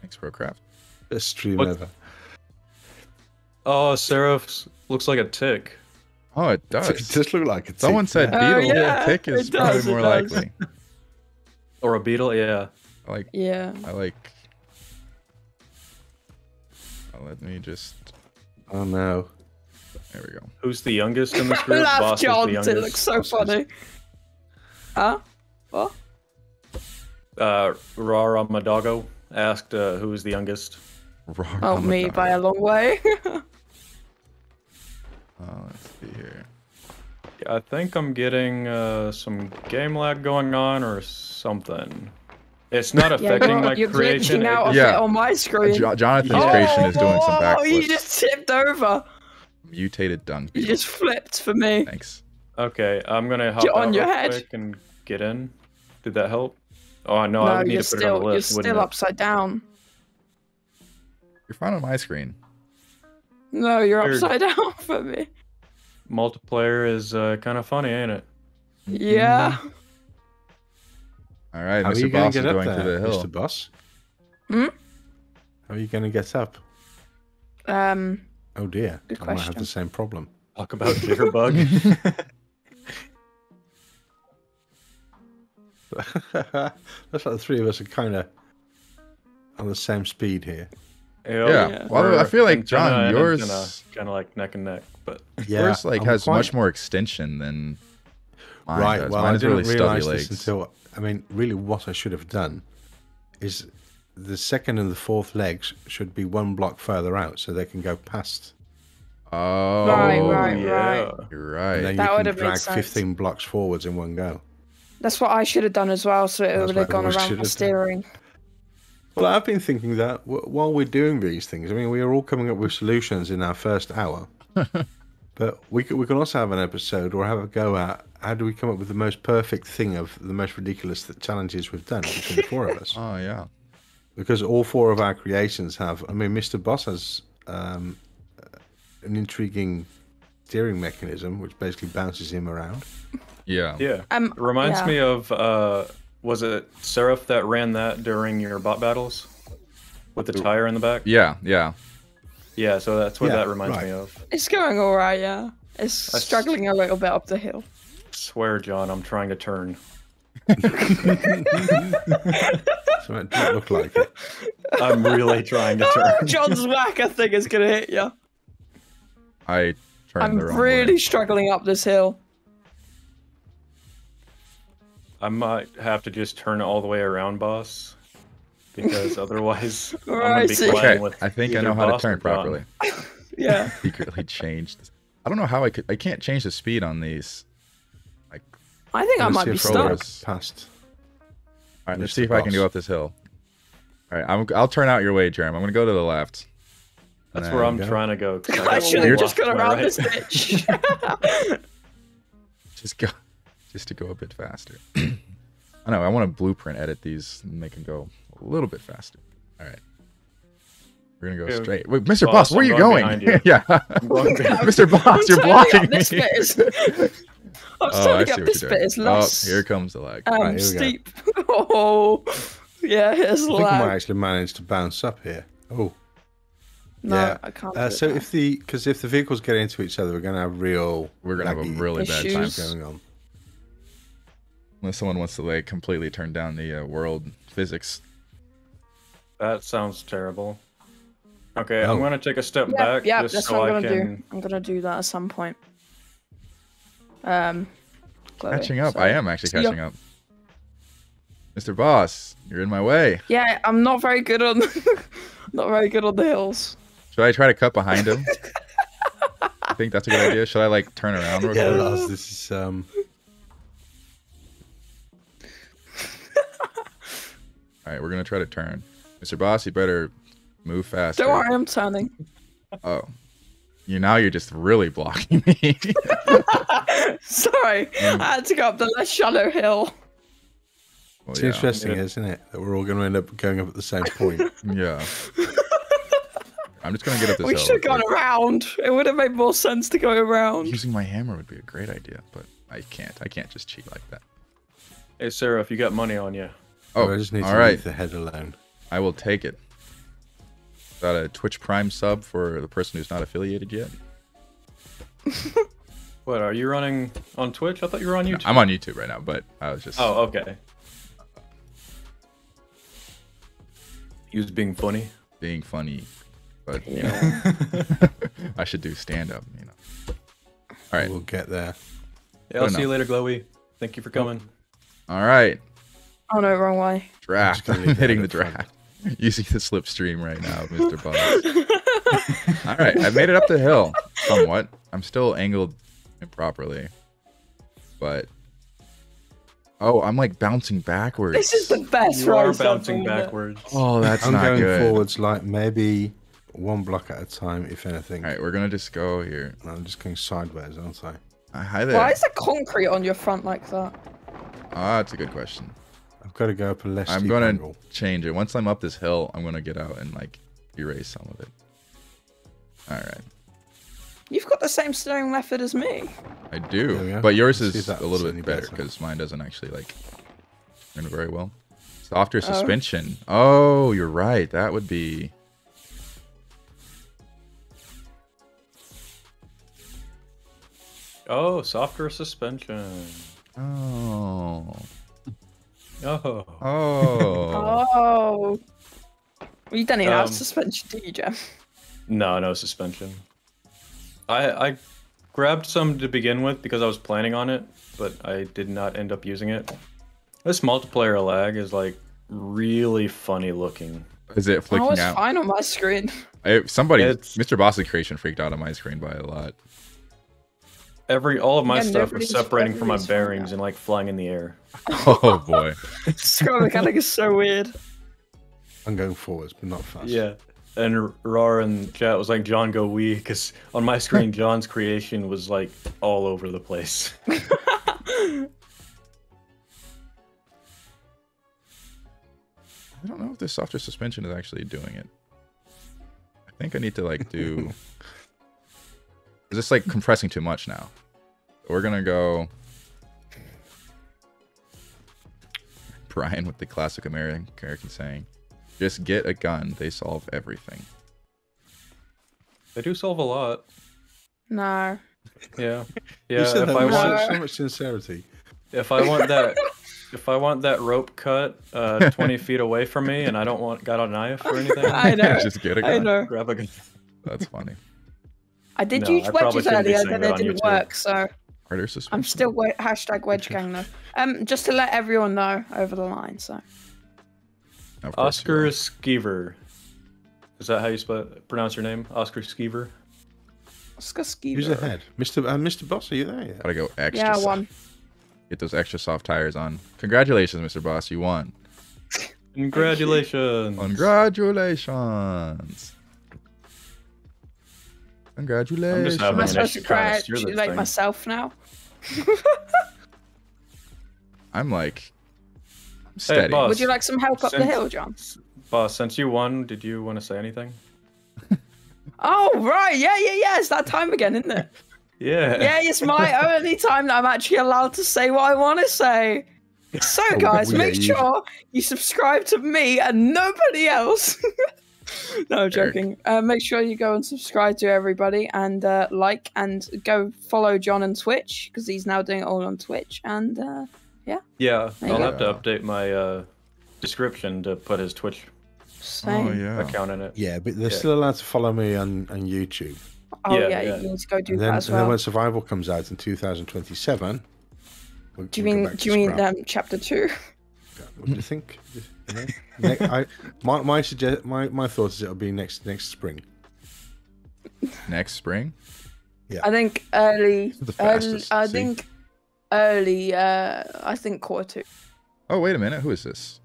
Thanks, Procraft. Best stream what? ever. Oh, Seraph looks like a tick. Oh, it does. It does look like a tick. Someone said beetle. Oh, yeah. Tick is does, probably more likely. Or a beetle, yeah. I like. Yeah. I like. Oh, let me just. Oh no. There we go. Who's the youngest in this group? Boss is the youngest. It looks so funny. Huh? What? Uh, Rara Madago asked uh, who is the youngest. Rara oh, Madago. me by a long way. Oh, let's see here. Yeah, I think I'm getting uh, some game lag going on or something. It's not affecting yeah, my you're creation. Now it, yeah. on my screen. Jo Jonathan's yeah. creation is doing some backflips. Oh, you just tipped over. Mutated dung. You just flipped for me. Thanks. Okay, I'm gonna hop get on your head quick and get in. Did that help? Oh no, no I need to put still, it on the list. You're still it? upside down. You're fine on my screen. No, you're Weird. upside down for me. Multiplayer is uh, kind of funny, ain't it? Yeah. Mm-hmm. All right, Mister Boss is going to the hill. Mister Boss? Hmm? How are you going to get up? Um. Oh dear, good I question. might have the same problem. Talk about jitterbug. That's like the three of us are kind of on the same speed here. Yeah, yeah. Well, I feel like John, yours kind of like neck and neck, but yeah, yours like I'm has quite... much more extension than mine right. Does. Well, mine I didn't really realize this until I mean, really, what I should have done is the second and the fourth legs should be one block further out, so they can go past. Oh, right, right, yeah. right. You're right. And then that you would can have drag made sense. fifteen blocks forwards in one go. That's what I should have done as well, so it would have gone around the steering. Well, I've been thinking that while we're doing these things, I mean, we are all coming up with solutions in our first hour, but we could, we can also have an episode or have a go at how do we come up with the most perfect thing of the most ridiculous challenges we've done between the four of us. Oh, yeah. Because all four of our creations have, I mean, Mister Boss has um, an intriguing steering mechanism, which basically bounces him around. Yeah. Yeah. Um, Reminds yeah. me of, uh, was it Seraph that ran that during your bot battles? With the tire in the back? Yeah, yeah. Yeah, so that's what yeah, that reminds right. me of. It's going all right, yeah. It's I struggling a little bit up the hill. Swear, John, I'm trying to turn. So it doesn't look like it. I'm really trying to turn. John's whacker thing is going to hit you. I turned I'm the wrong really way. struggling up this hill. I might have to just turn all the way around, boss, because otherwise I'm gonna be playing with okay, I think I know how to turn properly. Yeah. Secretly changed. This. I don't know how I could. I can't change the speed on these. Like, I think I might be stuck. Past. All right, let's see if I can go up this hill. All right, I'm, I'll turn out your way, Jerm. I'm gonna go to the left. That's where I'm go. trying to go. I, I should have just gone around right. this bitch. Just go. Just to go a bit faster. I know, I want to blueprint edit these and make them go a little bit faster. All right. We're going to go yeah, straight. Wait, Mister Boss, where I'm are you going? going? You. Yeah. Going Mister Boss, I'm you're blocking me. This bit is... I'm oh, turning up this bit is less. Oh, here comes the lag. Um, right, steep. Oh, yeah, it's lag. I think I might actually manage to bounce up here. Oh. No, yeah. I can't. Uh, so that. if the, because if the vehicles get into each other, we're going to have real, we're going to have a really issues. bad time going on. Unless someone wants to like completely turn down the uh, world physics. That sounds terrible. Okay, oh. I'm gonna take a step yep, back. Yeah, that's so what I'm I gonna can... do. I'm gonna do that at some point. Um, Chloe, catching up. Sorry. I am actually catching yep. up. Mister Boss, you're in my way. Yeah, I'm not very good on, not very good on the hills. Should I try to cut behind him? I think that's a good idea. Should I like turn around? Real yeah, quick? This is um. All right, we're gonna try to turn. Mister Boss, you better move fast. Don't worry, I'm turning. Oh, you now you're just really blocking me. Sorry, um, I had to go up the less shallow hill. Well, it's yeah. interesting, yeah. isn't it, that we're all gonna end up going up at the same point? Yeah. I'm just gonna get up this. We should have gone around. It would have made more sense to go around. Using my hammer would be a great idea, but I can't. I can't just cheat like that. Hey, Sarah, if you got money on you. Oh, I just need all to right. leave the head alone. I will take it. Got a Twitch Prime sub for the person who's not affiliated yet. What, are you running on Twitch? I thought you were on YouTube. No, I'm on YouTube right now, but I was just... Oh, okay. He was being funny. Being funny. But, you know, I should do stand-up, you know. All right. We'll get there. Yeah, I'll Good see enough. you later, Glowy. Thank you for coming. All right. Oh no, wrong way. Draft. I'm hitting the draft. You see the slipstream right now, Mister Boss. All right, I made it up the hill somewhat. I'm still angled improperly, but Oh, I'm like bouncing backwards. This is the best. You are bouncing backwards. Oh, that's I'm not good. I'm going forwards like maybe one block at a time, if anything. All right, we're going to just go here. I'm just going sideways, aren't I? Uh, hi there. Why is there concrete on your front like that? Ah, that's a good question. I've got to go up a less I'm going to change it. Once I'm up this hill, I'm going to get out and like erase some of it. All right. You've got the same steering method as me. I do, but yours is a little bit better because mine doesn't actually like run very well. Softer suspension. Oh, you're right. That would be. Oh, softer suspension. Oh. Oh. Oh. Oh. You don't even have suspension, do you, Jeff? No, no suspension. I, I grabbed some to begin with because I was planning on it, but I did not end up using it. This multiplayer lag is like really funny looking. Is it flicking out? I was fine on my screen. I, somebody, it's, Mister Boss's creation freaked out on my screen by a lot. Every All of my yeah, stuff was separating from my bearings and like flying in the air. Oh boy. Scrap Mechanic is so weird. I'm going forwards, but not fast. Yeah. And Rar in the chat was like, John, go wee, because on my screen, John's creation was like all over the place. I don't know if this softer suspension is actually doing it. I think I need to like do... Is this like compressing too much now? We're going to go... Brian with the classic American American saying. Just get a gun. They solve everything. They do solve a lot. No. Yeah. Yeah. You said if that I want so much sincerity. If I want that, if I want that rope cut uh, twenty feet away from me, and I don't want got a knife or anything, I know. Just get a gun. I know. Grab a gun. That's funny. I did no, use wedges earlier, but they didn't work. So. I'm still hashtag wedge gang though. Um, just to let everyone know over the line. So. Oscar Skeever. Is that how you spell, pronounce your name? Oscar Skeever? Oscar Skeever. Who's ahead? Mister Uh, Mister Boss, are you there yet? Gotta go extra yeah, I won. Get those extra soft tires on. Congratulations, Mister Boss, you won. Congratulations. Congratulations. Congratulations. I'm just supposed to congratulate myself now? I'm like... Hey, boss, would you like some help since, up the hill, John? Boss, since you won, did you want to say anything? Oh, right. Yeah, yeah, yeah. It's that time again, isn't it? Yeah. Yeah, it's my only time that I'm actually allowed to say what I want to say. So, guys, make sure you subscribe to me and nobody else. No, I'm joking. Uh, make sure you go and subscribe to everybody and uh, like and go follow John on Twitch because he's now doing it all on Twitch. And... Uh, Yeah. Yeah, I'll have to update my uh, description to put his Twitch Same. Oh, yeah. account in it. Yeah, but they're yeah. still allowed to follow me on, on YouTube. Oh yeah, yeah, yeah, you need to go do and that then, as well. And then when Survival comes out in two thousand twenty-seven, we'll, do you we'll mean do you mean um, Chapter Two? What do you think? ne I, my my suggest my my thought is it'll be next next spring. Next spring? Yeah. I think early. The fastest, early I see? think. Early, uh, I think quarter two. Oh, wait a minute. Who is this?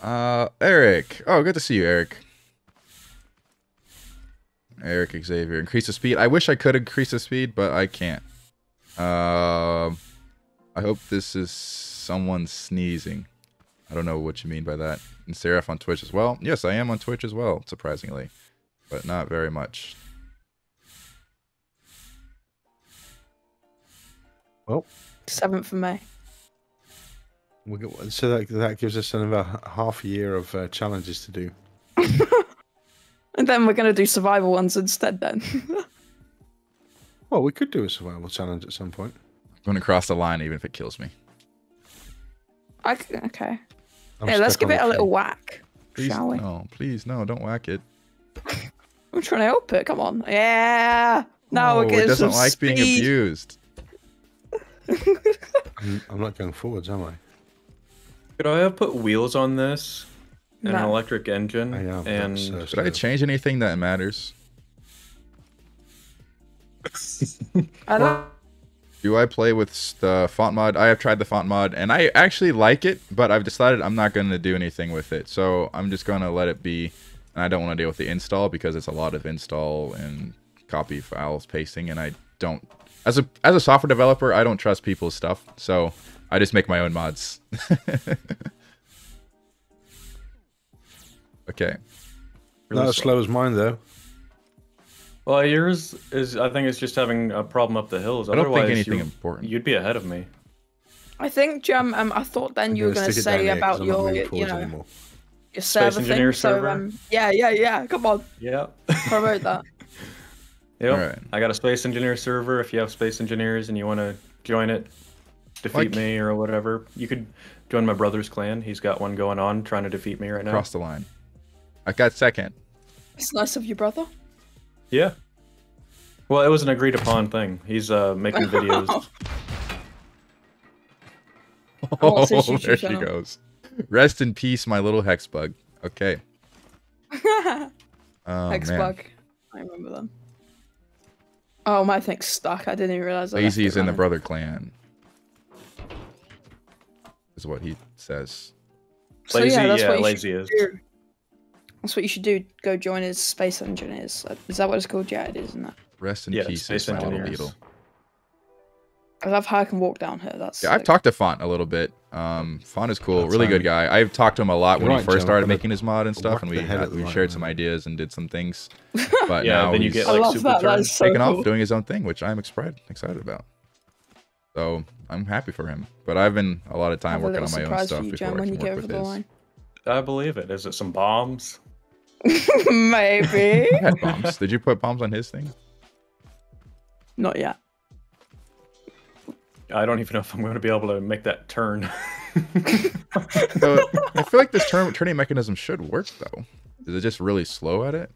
Uh, Eric. Oh, good to see you, Eric. Eric Xavier. Increase the speed. I wish I could increase the speed, but I can't. Uh, I hope this is someone sneezing. I don't know what you mean by that. And Seraph on Twitch as well. Yes, I am on Twitch as well, surprisingly. But not very much. Well, seventh of May. We got, so that that gives us another half a year of uh, challenges to do. And then we're going to do survival ones instead. Then. Well, we could do a survival challenge at some point. I'm going to cross the line, even if it kills me. I okay. I'm yeah, let's give it a train. little whack, please, shall we? No, please, no, don't whack it. I'm trying to help it. Come on, yeah. Now no, we're getting it doesn't some like speed. being abused. I'm not going forwards, am I? Could I have put wheels on this and no. an electric engine? I am, and so could I change anything that matters? I don't Do I play with the font mod? I have tried the font mod, and I actually like it, but I've decided I'm not going to do anything with it. So I'm just going to let it be, and I don't want to deal with the install because it's a lot of install and copy files, pasting, and I don't... As a, as a software developer, I don't trust people's stuff, so I just make my own mods. Okay. Really not as slow as mine, though. Well, yours is, I think it's just having a problem up the hills. I don't Otherwise, think anything important. You'd be ahead of me. I think, Jim, um, I thought then I'm you were going to say about your, you know, your server thing. Server. So, um, yeah, yeah, yeah, come on. Yeah. I wrote that. Yep. All right. I got a space engineer server. If you have space engineers and you want to join it, defeat like, me or whatever, you could join my brother's clan. He's got one going on trying to defeat me right now. Cross the line. I got second. It's nice of you, brother. Yeah. Well, it was an agreed upon thing. He's uh, making videos. Oh, there she goes. Rest in peace, my little hex bug. Okay. Oh, hex man. Bug. I remember them. Oh, my thing's stuck. I didn't even realize that. Lazy's in the brother clan. Is what he says. So, lazy, yeah, that's yeah, what lazy is. Do. That's what you should do. Go join his space engineers. Is that what it's called? Yeah, it is, isn't it? Rest in yeah, peace, space my little beetle. I love how I can walk down here. That's yeah, I've talked to Font a little bit. Um, Font is cool. That's really good guy. I've talked to him a lot You're when right, he first Joe, started making his mod and stuff, and we had, we shared line, some man. ideas and did some things. But yeah, now then you he's get, like, super that. So taking cool. off doing his own thing, which I'm excited about. So I'm happy for him. But I've been a lot of time working on my own stuff you, before John, I can work with his. I believe it. Is it some bombs? Maybe. I had bombs. Did you put bombs on his thing? Not yet. I don't even know if I'm going to be able to make that turn. So, I feel like this turn, turning mechanism should work, though. Is it just really slow at it?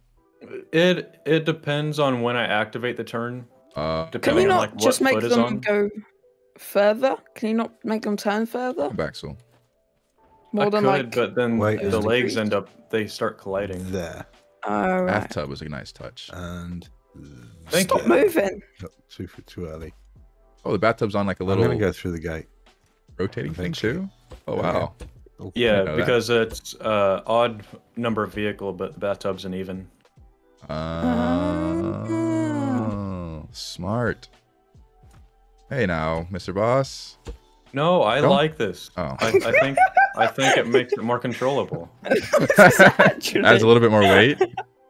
It it depends on when I activate the turn. Uh, can we not on, like, just make them go further? Can you not make them turn further? Baxel. More I than could, like, but then wait, the legs agreed. end up, they start colliding. There. All right. Bathtub was a nice touch. And Thank Stop you. moving. Too, too early. Oh, the bathtub's on like a little... I'm going to go through the gate. Rotating thing too? Oh, wow. Okay. Yeah, because that. it's uh, odd number of vehicle, but the bathtub's an even. Uh, uh, smart. Hey now, Mister Boss. No, I Don't. like this. Oh. I, I think... I think it makes it more controllable. Actually... Adds a little bit more weight.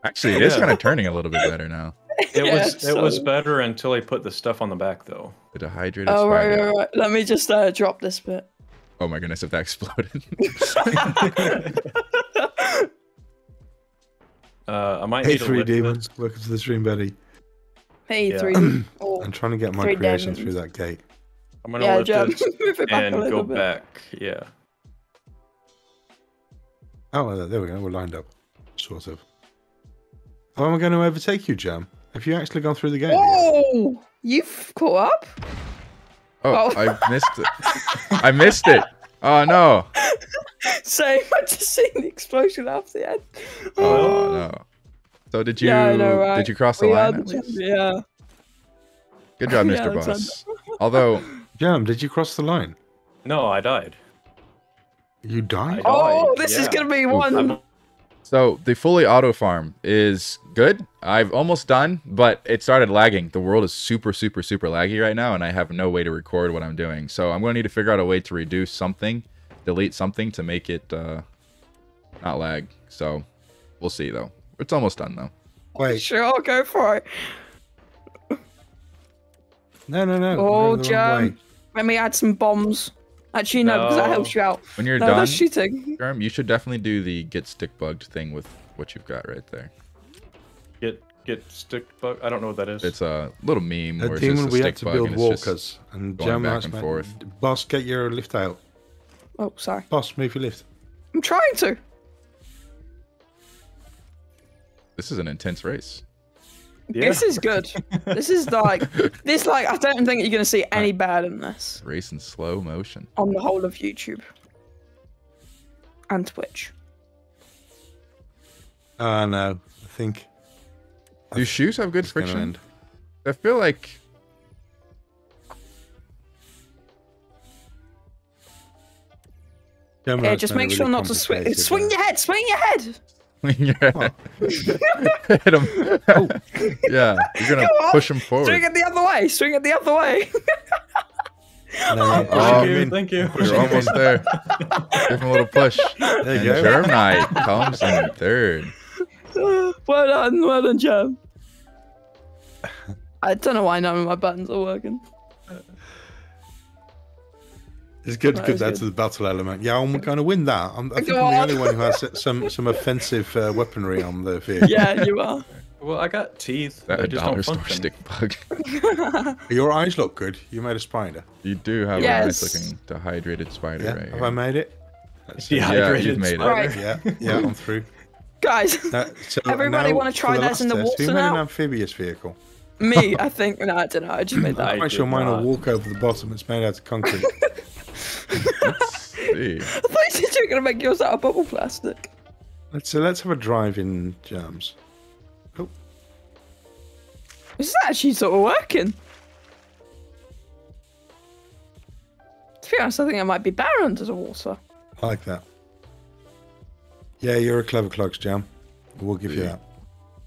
Actually, it is yeah. kind of turning a little bit better now. It yeah, was so... it was better until he put the stuff on the back, though. The dehydrated oh, spider. Right, right, right. Let me just uh, drop this bit. Oh my goodness, if that exploded. uh, I might hey, need to three D demons. Welcome to the stream, buddy. Hey, yeah. three D. Oh. I'm trying to get my three creation demons. through that gate. I'm going to yeah, lift jump. it back and go bit. back. Yeah. Oh, there we go. We're lined up, sort of. How am I going to overtake you, Jam? Have you actually gone through the gate? Oh, yet? You've caught up. Oh, oh. I missed it. I missed it. Oh no. So I just seen the explosion after the end. Oh, oh no. So did you? Yeah, know, right? Did you cross the we line? At least? Yeah. Good job, yeah, Mister Boss. Although, Jam, did you cross the line? No, I died. You died? Oh, this yeah. is going to be one. So the fully auto farm is good. I've almost done, but it started lagging. The world is super, super, super laggy right now, and I have no way to record what I'm doing. So I'm going to need to figure out a way to reduce something, delete something to make it uh, not lag. So we'll see, though. It's almost done, though. Wait. Sure, I'll go for it. No, no, no. Oh, Jam. Let me add some bombs. Actually, no, no, because that helps you out. When you're no, done, that's cheating. Jerm, you should definitely do the get stick bugged thing with what you've got right there. Get get stick bugged? I don't know what that is. It's a little meme where it's just a stick bug and it's just going back and forth. Boss, get your lift out. Oh, sorry. Boss, move your lift. I'm trying to. This is an intense race. Yeah. This is good. This is like this. Like I don't think you're gonna see any bad in this. Race in slow motion on the whole of YouTube and Twitch. Uh no, I think. Do shoes have good friction? I feel like Gemini yeah, just make sure really not to swing. Swing your head! Swing your head! Yeah. Oh. Hit him. Oh. Yeah, you're gonna push him forward. Swing it the other way. Swing it the other way. Oh, oh, you, thank you. You're almost there. Give him a little push. There you go. Jerminight comes in third. Well done, well done, Jerm. I don't know why none of my buttons are working. It's good because that that's good. The battle element. Yeah, I'm going to win that. I'm, I think I'm the only one who has some some offensive uh, weaponry on the vehicle. Yeah, you are. Well, I got teeth. That a just dollar store stick bug. Your eyes look good. You made a spider. You do have yes. eyes looking dehydrated spider. Yeah, right have here. I made it? That's dehydrated yeah, spider. Made it. Right. Yeah, yeah, I'm through. Guys, uh, so everybody want to try theirs in the water now? Who made an amphibious vehicle? Me, I think. No, I don't know. I just made that. I'm not sure mine will walk over the bottom. It's made out of concrete. Let's see. I thought you were going to make yours out of bubble plastic. Let's, so let's have a drive in Jerms. Cool. Is that actually sort of working? To be honest, I think I might be better under the water. I like that. Yeah, you're a clever clogs, Jerm. We'll give yeah. you that.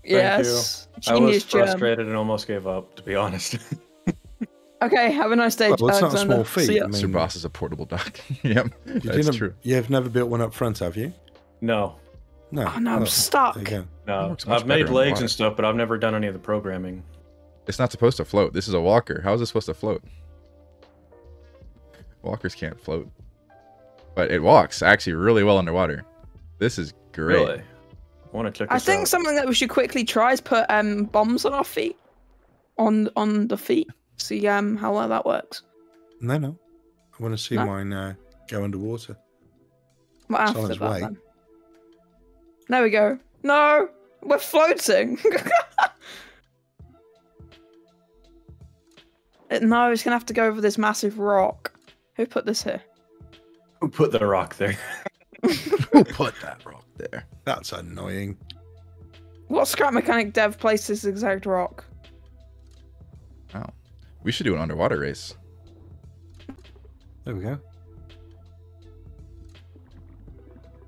Yes. Thank you. I was frustrated Jerm. and almost gave up, to be honest. Okay, have a nice day, well, it's Alexander. Not a small feat. So, yeah. I mean, Mister Boss is a portable dock. Yep, you that's true. You've never built one up front, have you? No. No. Oh, no, I'm stuck. No, I've made legs and stuff, but I've never done any of the programming. It's not supposed to float. This is a walker. How is it supposed to float? Walkers can't float. But it walks actually really well underwater. This is great. Really? I want to check this out. I think something that we should quickly try is put um, bombs on our feet. On, on the feet. See um how well that works. No, no, I want to see no? mine uh, go underwater. Well, after that, way. Then. There we go. No, we're floating. it, no, it's gonna have to go over this massive rock. Who put this here? Who put the rock there? Who put that rock there? That's annoying. What Scrap Mechanic dev placed this exact rock? Wow. We should do an underwater race. There we go.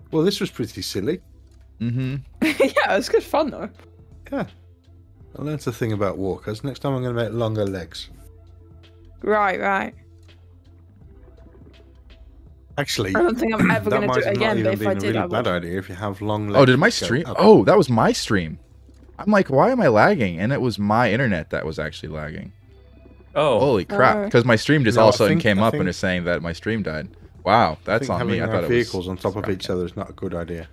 Well, this was pretty silly. Mm-hmm. Yeah, it was good fun, though. Yeah. I learned a thing about walkers. Next time I'm going to make longer legs. Right, right. Actually, I don't think I'm ever going to do it again, but if I did, really I would. That might not even be a really bad idea if you have long legs. Oh, did my stream? Oh, that was my stream. I'm like, why am I lagging? And it was my internet that was actually lagging. Oh, holy crap! Because my stream just no, all of a sudden think, came I up think, and is saying that my stream died. Wow, that's on me. I thought it was vehicles on top of each other is not a good idea.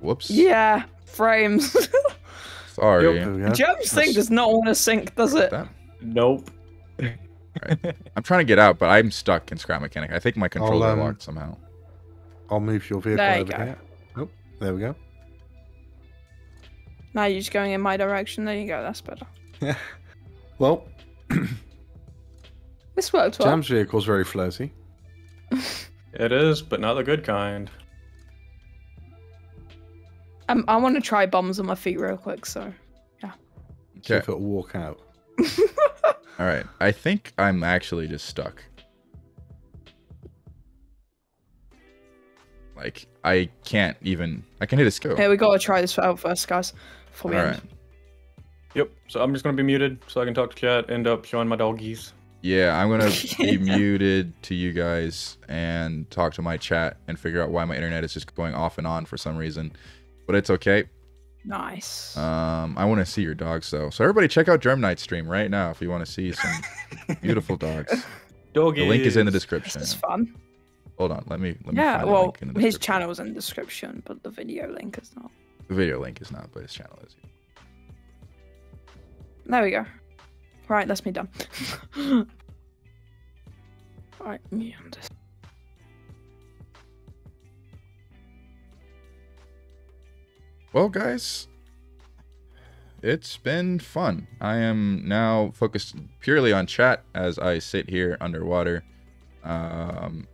Whoops. Yeah, frames. Sorry. Jerm's thing does not want to sync, does it? That? Nope. Right. I'm trying to get out, but I'm stuck in Scrap Mechanic. I think my controller um, locked somehow. I'll move your vehicle there you over go. here. Oh, there we go. Now you're just going in my direction. There you go. That's better. Yeah. Well. This worked well. Jerm's vehicle's very floaty. It is, but not the good kind. Um, I want to try bombs on my feet real quick, so yeah. Okay. So if it'll walk out. All right, I think I'm actually just stuck. Like I can't even. I can hit a scope. Yeah, we gotta try this out first, guys. Before we All end. right. Yep. So I'm just gonna be muted, so I can talk to chat. End up showing my doggies. Yeah, I'm gonna be muted to you guys and talk to my chat and figure out why my internet is just going off and on for some reason, but it's okay. Nice. Um, I want to see your dogs though, so everybody check out Jerminight's stream right now if you want to see some beautiful dogs. Doggies. The link is in the description. This is fun. Hold on, let me. Let me yeah, find well, the link in the his channel is in the description, but the video link is not. The video link is not, but his channel is. There we go. Right, that's me done. Right, me on this. Well, guys, it's been fun. I am now focused purely on chat as I sit here underwater. Um,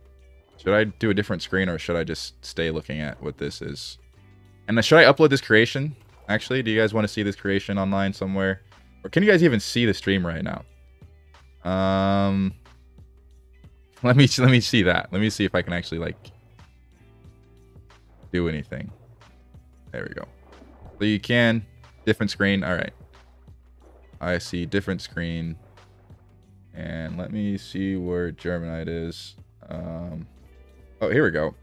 should I do a different screen or should I just stay looking at what this is? And should I upload this creation? Actually, do you guys want to see this creation online somewhere? Or can you guys even see the stream right now? Um, let me let me see that. Let me see if I can actually like do anything. There we go. So you can. Different screen. All right. I see different screen. And let me see where Jerminight is. Um, oh, here we go.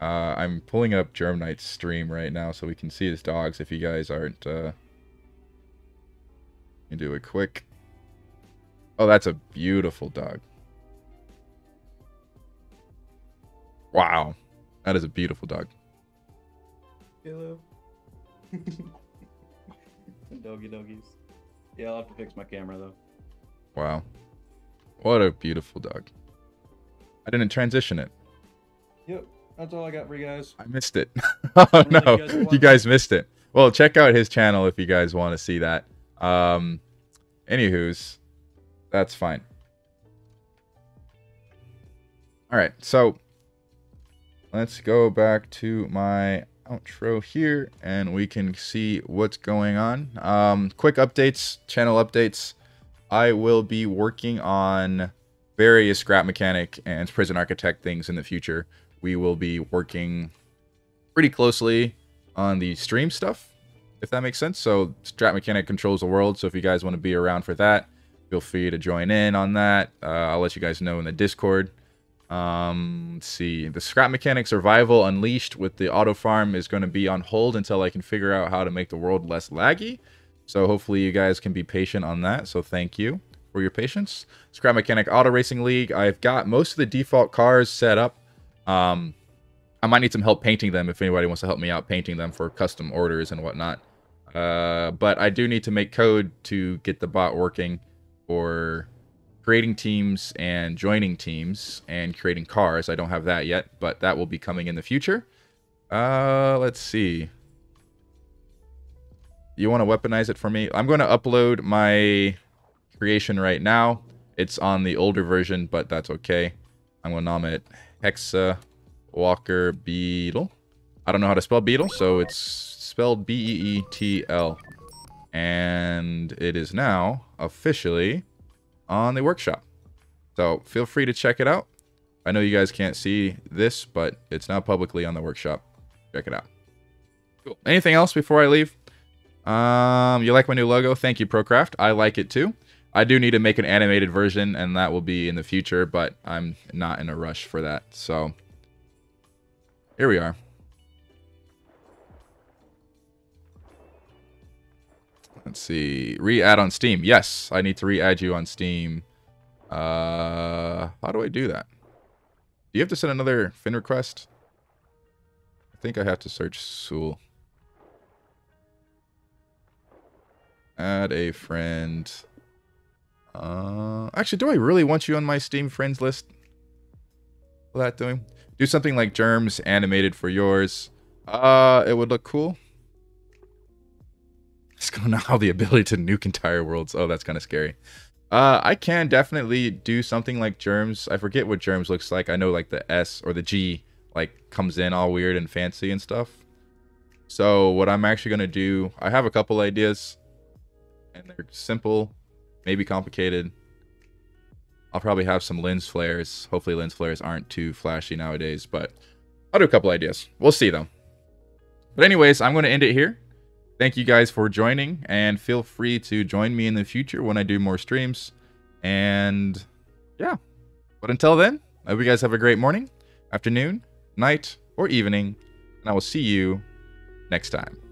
Uh, I'm pulling up Jerminight's stream right now so we can see his dogs if you guys aren't... Uh... Let me do a quick... Oh, that's a beautiful dog. Wow. That is a beautiful dog. Hello. Doggy doggies. Yeah, I'll have to fix my camera, though. Wow. What a beautiful dog. I didn't transition it. Yep. That's all I got for you guys. I missed it. Oh, no. You guys, you guys missed it. Well, check out his channel if you guys want to see that. Um, anywho's, that's fine. All right. So let's go back to my outro here and we can see what's going on. Um, quick updates, channel updates. I will be working on various Scrap Mechanic and Prison Architect things in the future. We will be working pretty closely on the stream stuff, if that makes sense. So Scrap Mechanic Controls the World. So if you guys want to be around for that, feel free to join in on that. Uh, I'll let you guys know in the Discord. Um, let's see. The Scrap Mechanic Survival Unleashed with the Auto Farm is going to be on hold until I can figure out how to make the world less laggy. So hopefully you guys can be patient on that. So thank you for your patience. Scrap Mechanic Auto Racing League. I've got most of the default cars set up. Um, I might need some help painting them if anybody wants to help me out painting them for custom orders and whatnot. Uh, but I do need to make code to get the bot working for creating teams and joining teams and creating cars. I don't have that yet, but that will be coming in the future. Uh, let's see. You want to weaponize it for me? I'm going to upload my creation right now. It's on the older version, but that's okay. I'm going to name it Hexa Walker Beetle. I don't know how to spell beetle, so it's spelled B E E T L. And it is now officially on the workshop. So feel free to check it out. I know you guys can't see this, but it's now publicly on the workshop. Check it out. Cool. Anything else before I leave? Um, you like my new logo? Thank you, ProCraft. I like it too. I do need to make an animated version, and that will be in the future, but I'm not in a rush for that. So here we are. Let's see. Re-add on Steam. Yes, I need to re-add you on Steam. Uh, how do I do that? Do you have to send another fin request? I think I have to search Sewell. Add a friend... Uh, actually, do I really want you on my Steam friends list? What that doing? Do something like Jerm's animated for yours. Uh, it would look cool. It's gonna allow the ability to nuke entire worlds. Oh, that's kind of scary. Uh, I can definitely do something like Jerm's. I forget what Jerm's looks like. I know like the S or the G like comes in all weird and fancy and stuff. So what I'm actually gonna do, I have a couple ideas, and they're simple. Maybe complicated. I'll probably have some lens flares. Hopefully lens flares aren't too flashy nowadays, but I'll do a couple ideas. We'll see though. But anyways, I'm going to end it here. Thank you guys for joining, and feel free to join me in the future when I do more streams. And yeah, but until then, I hope you guys have a great morning, afternoon, night, or evening, and I will see you next time.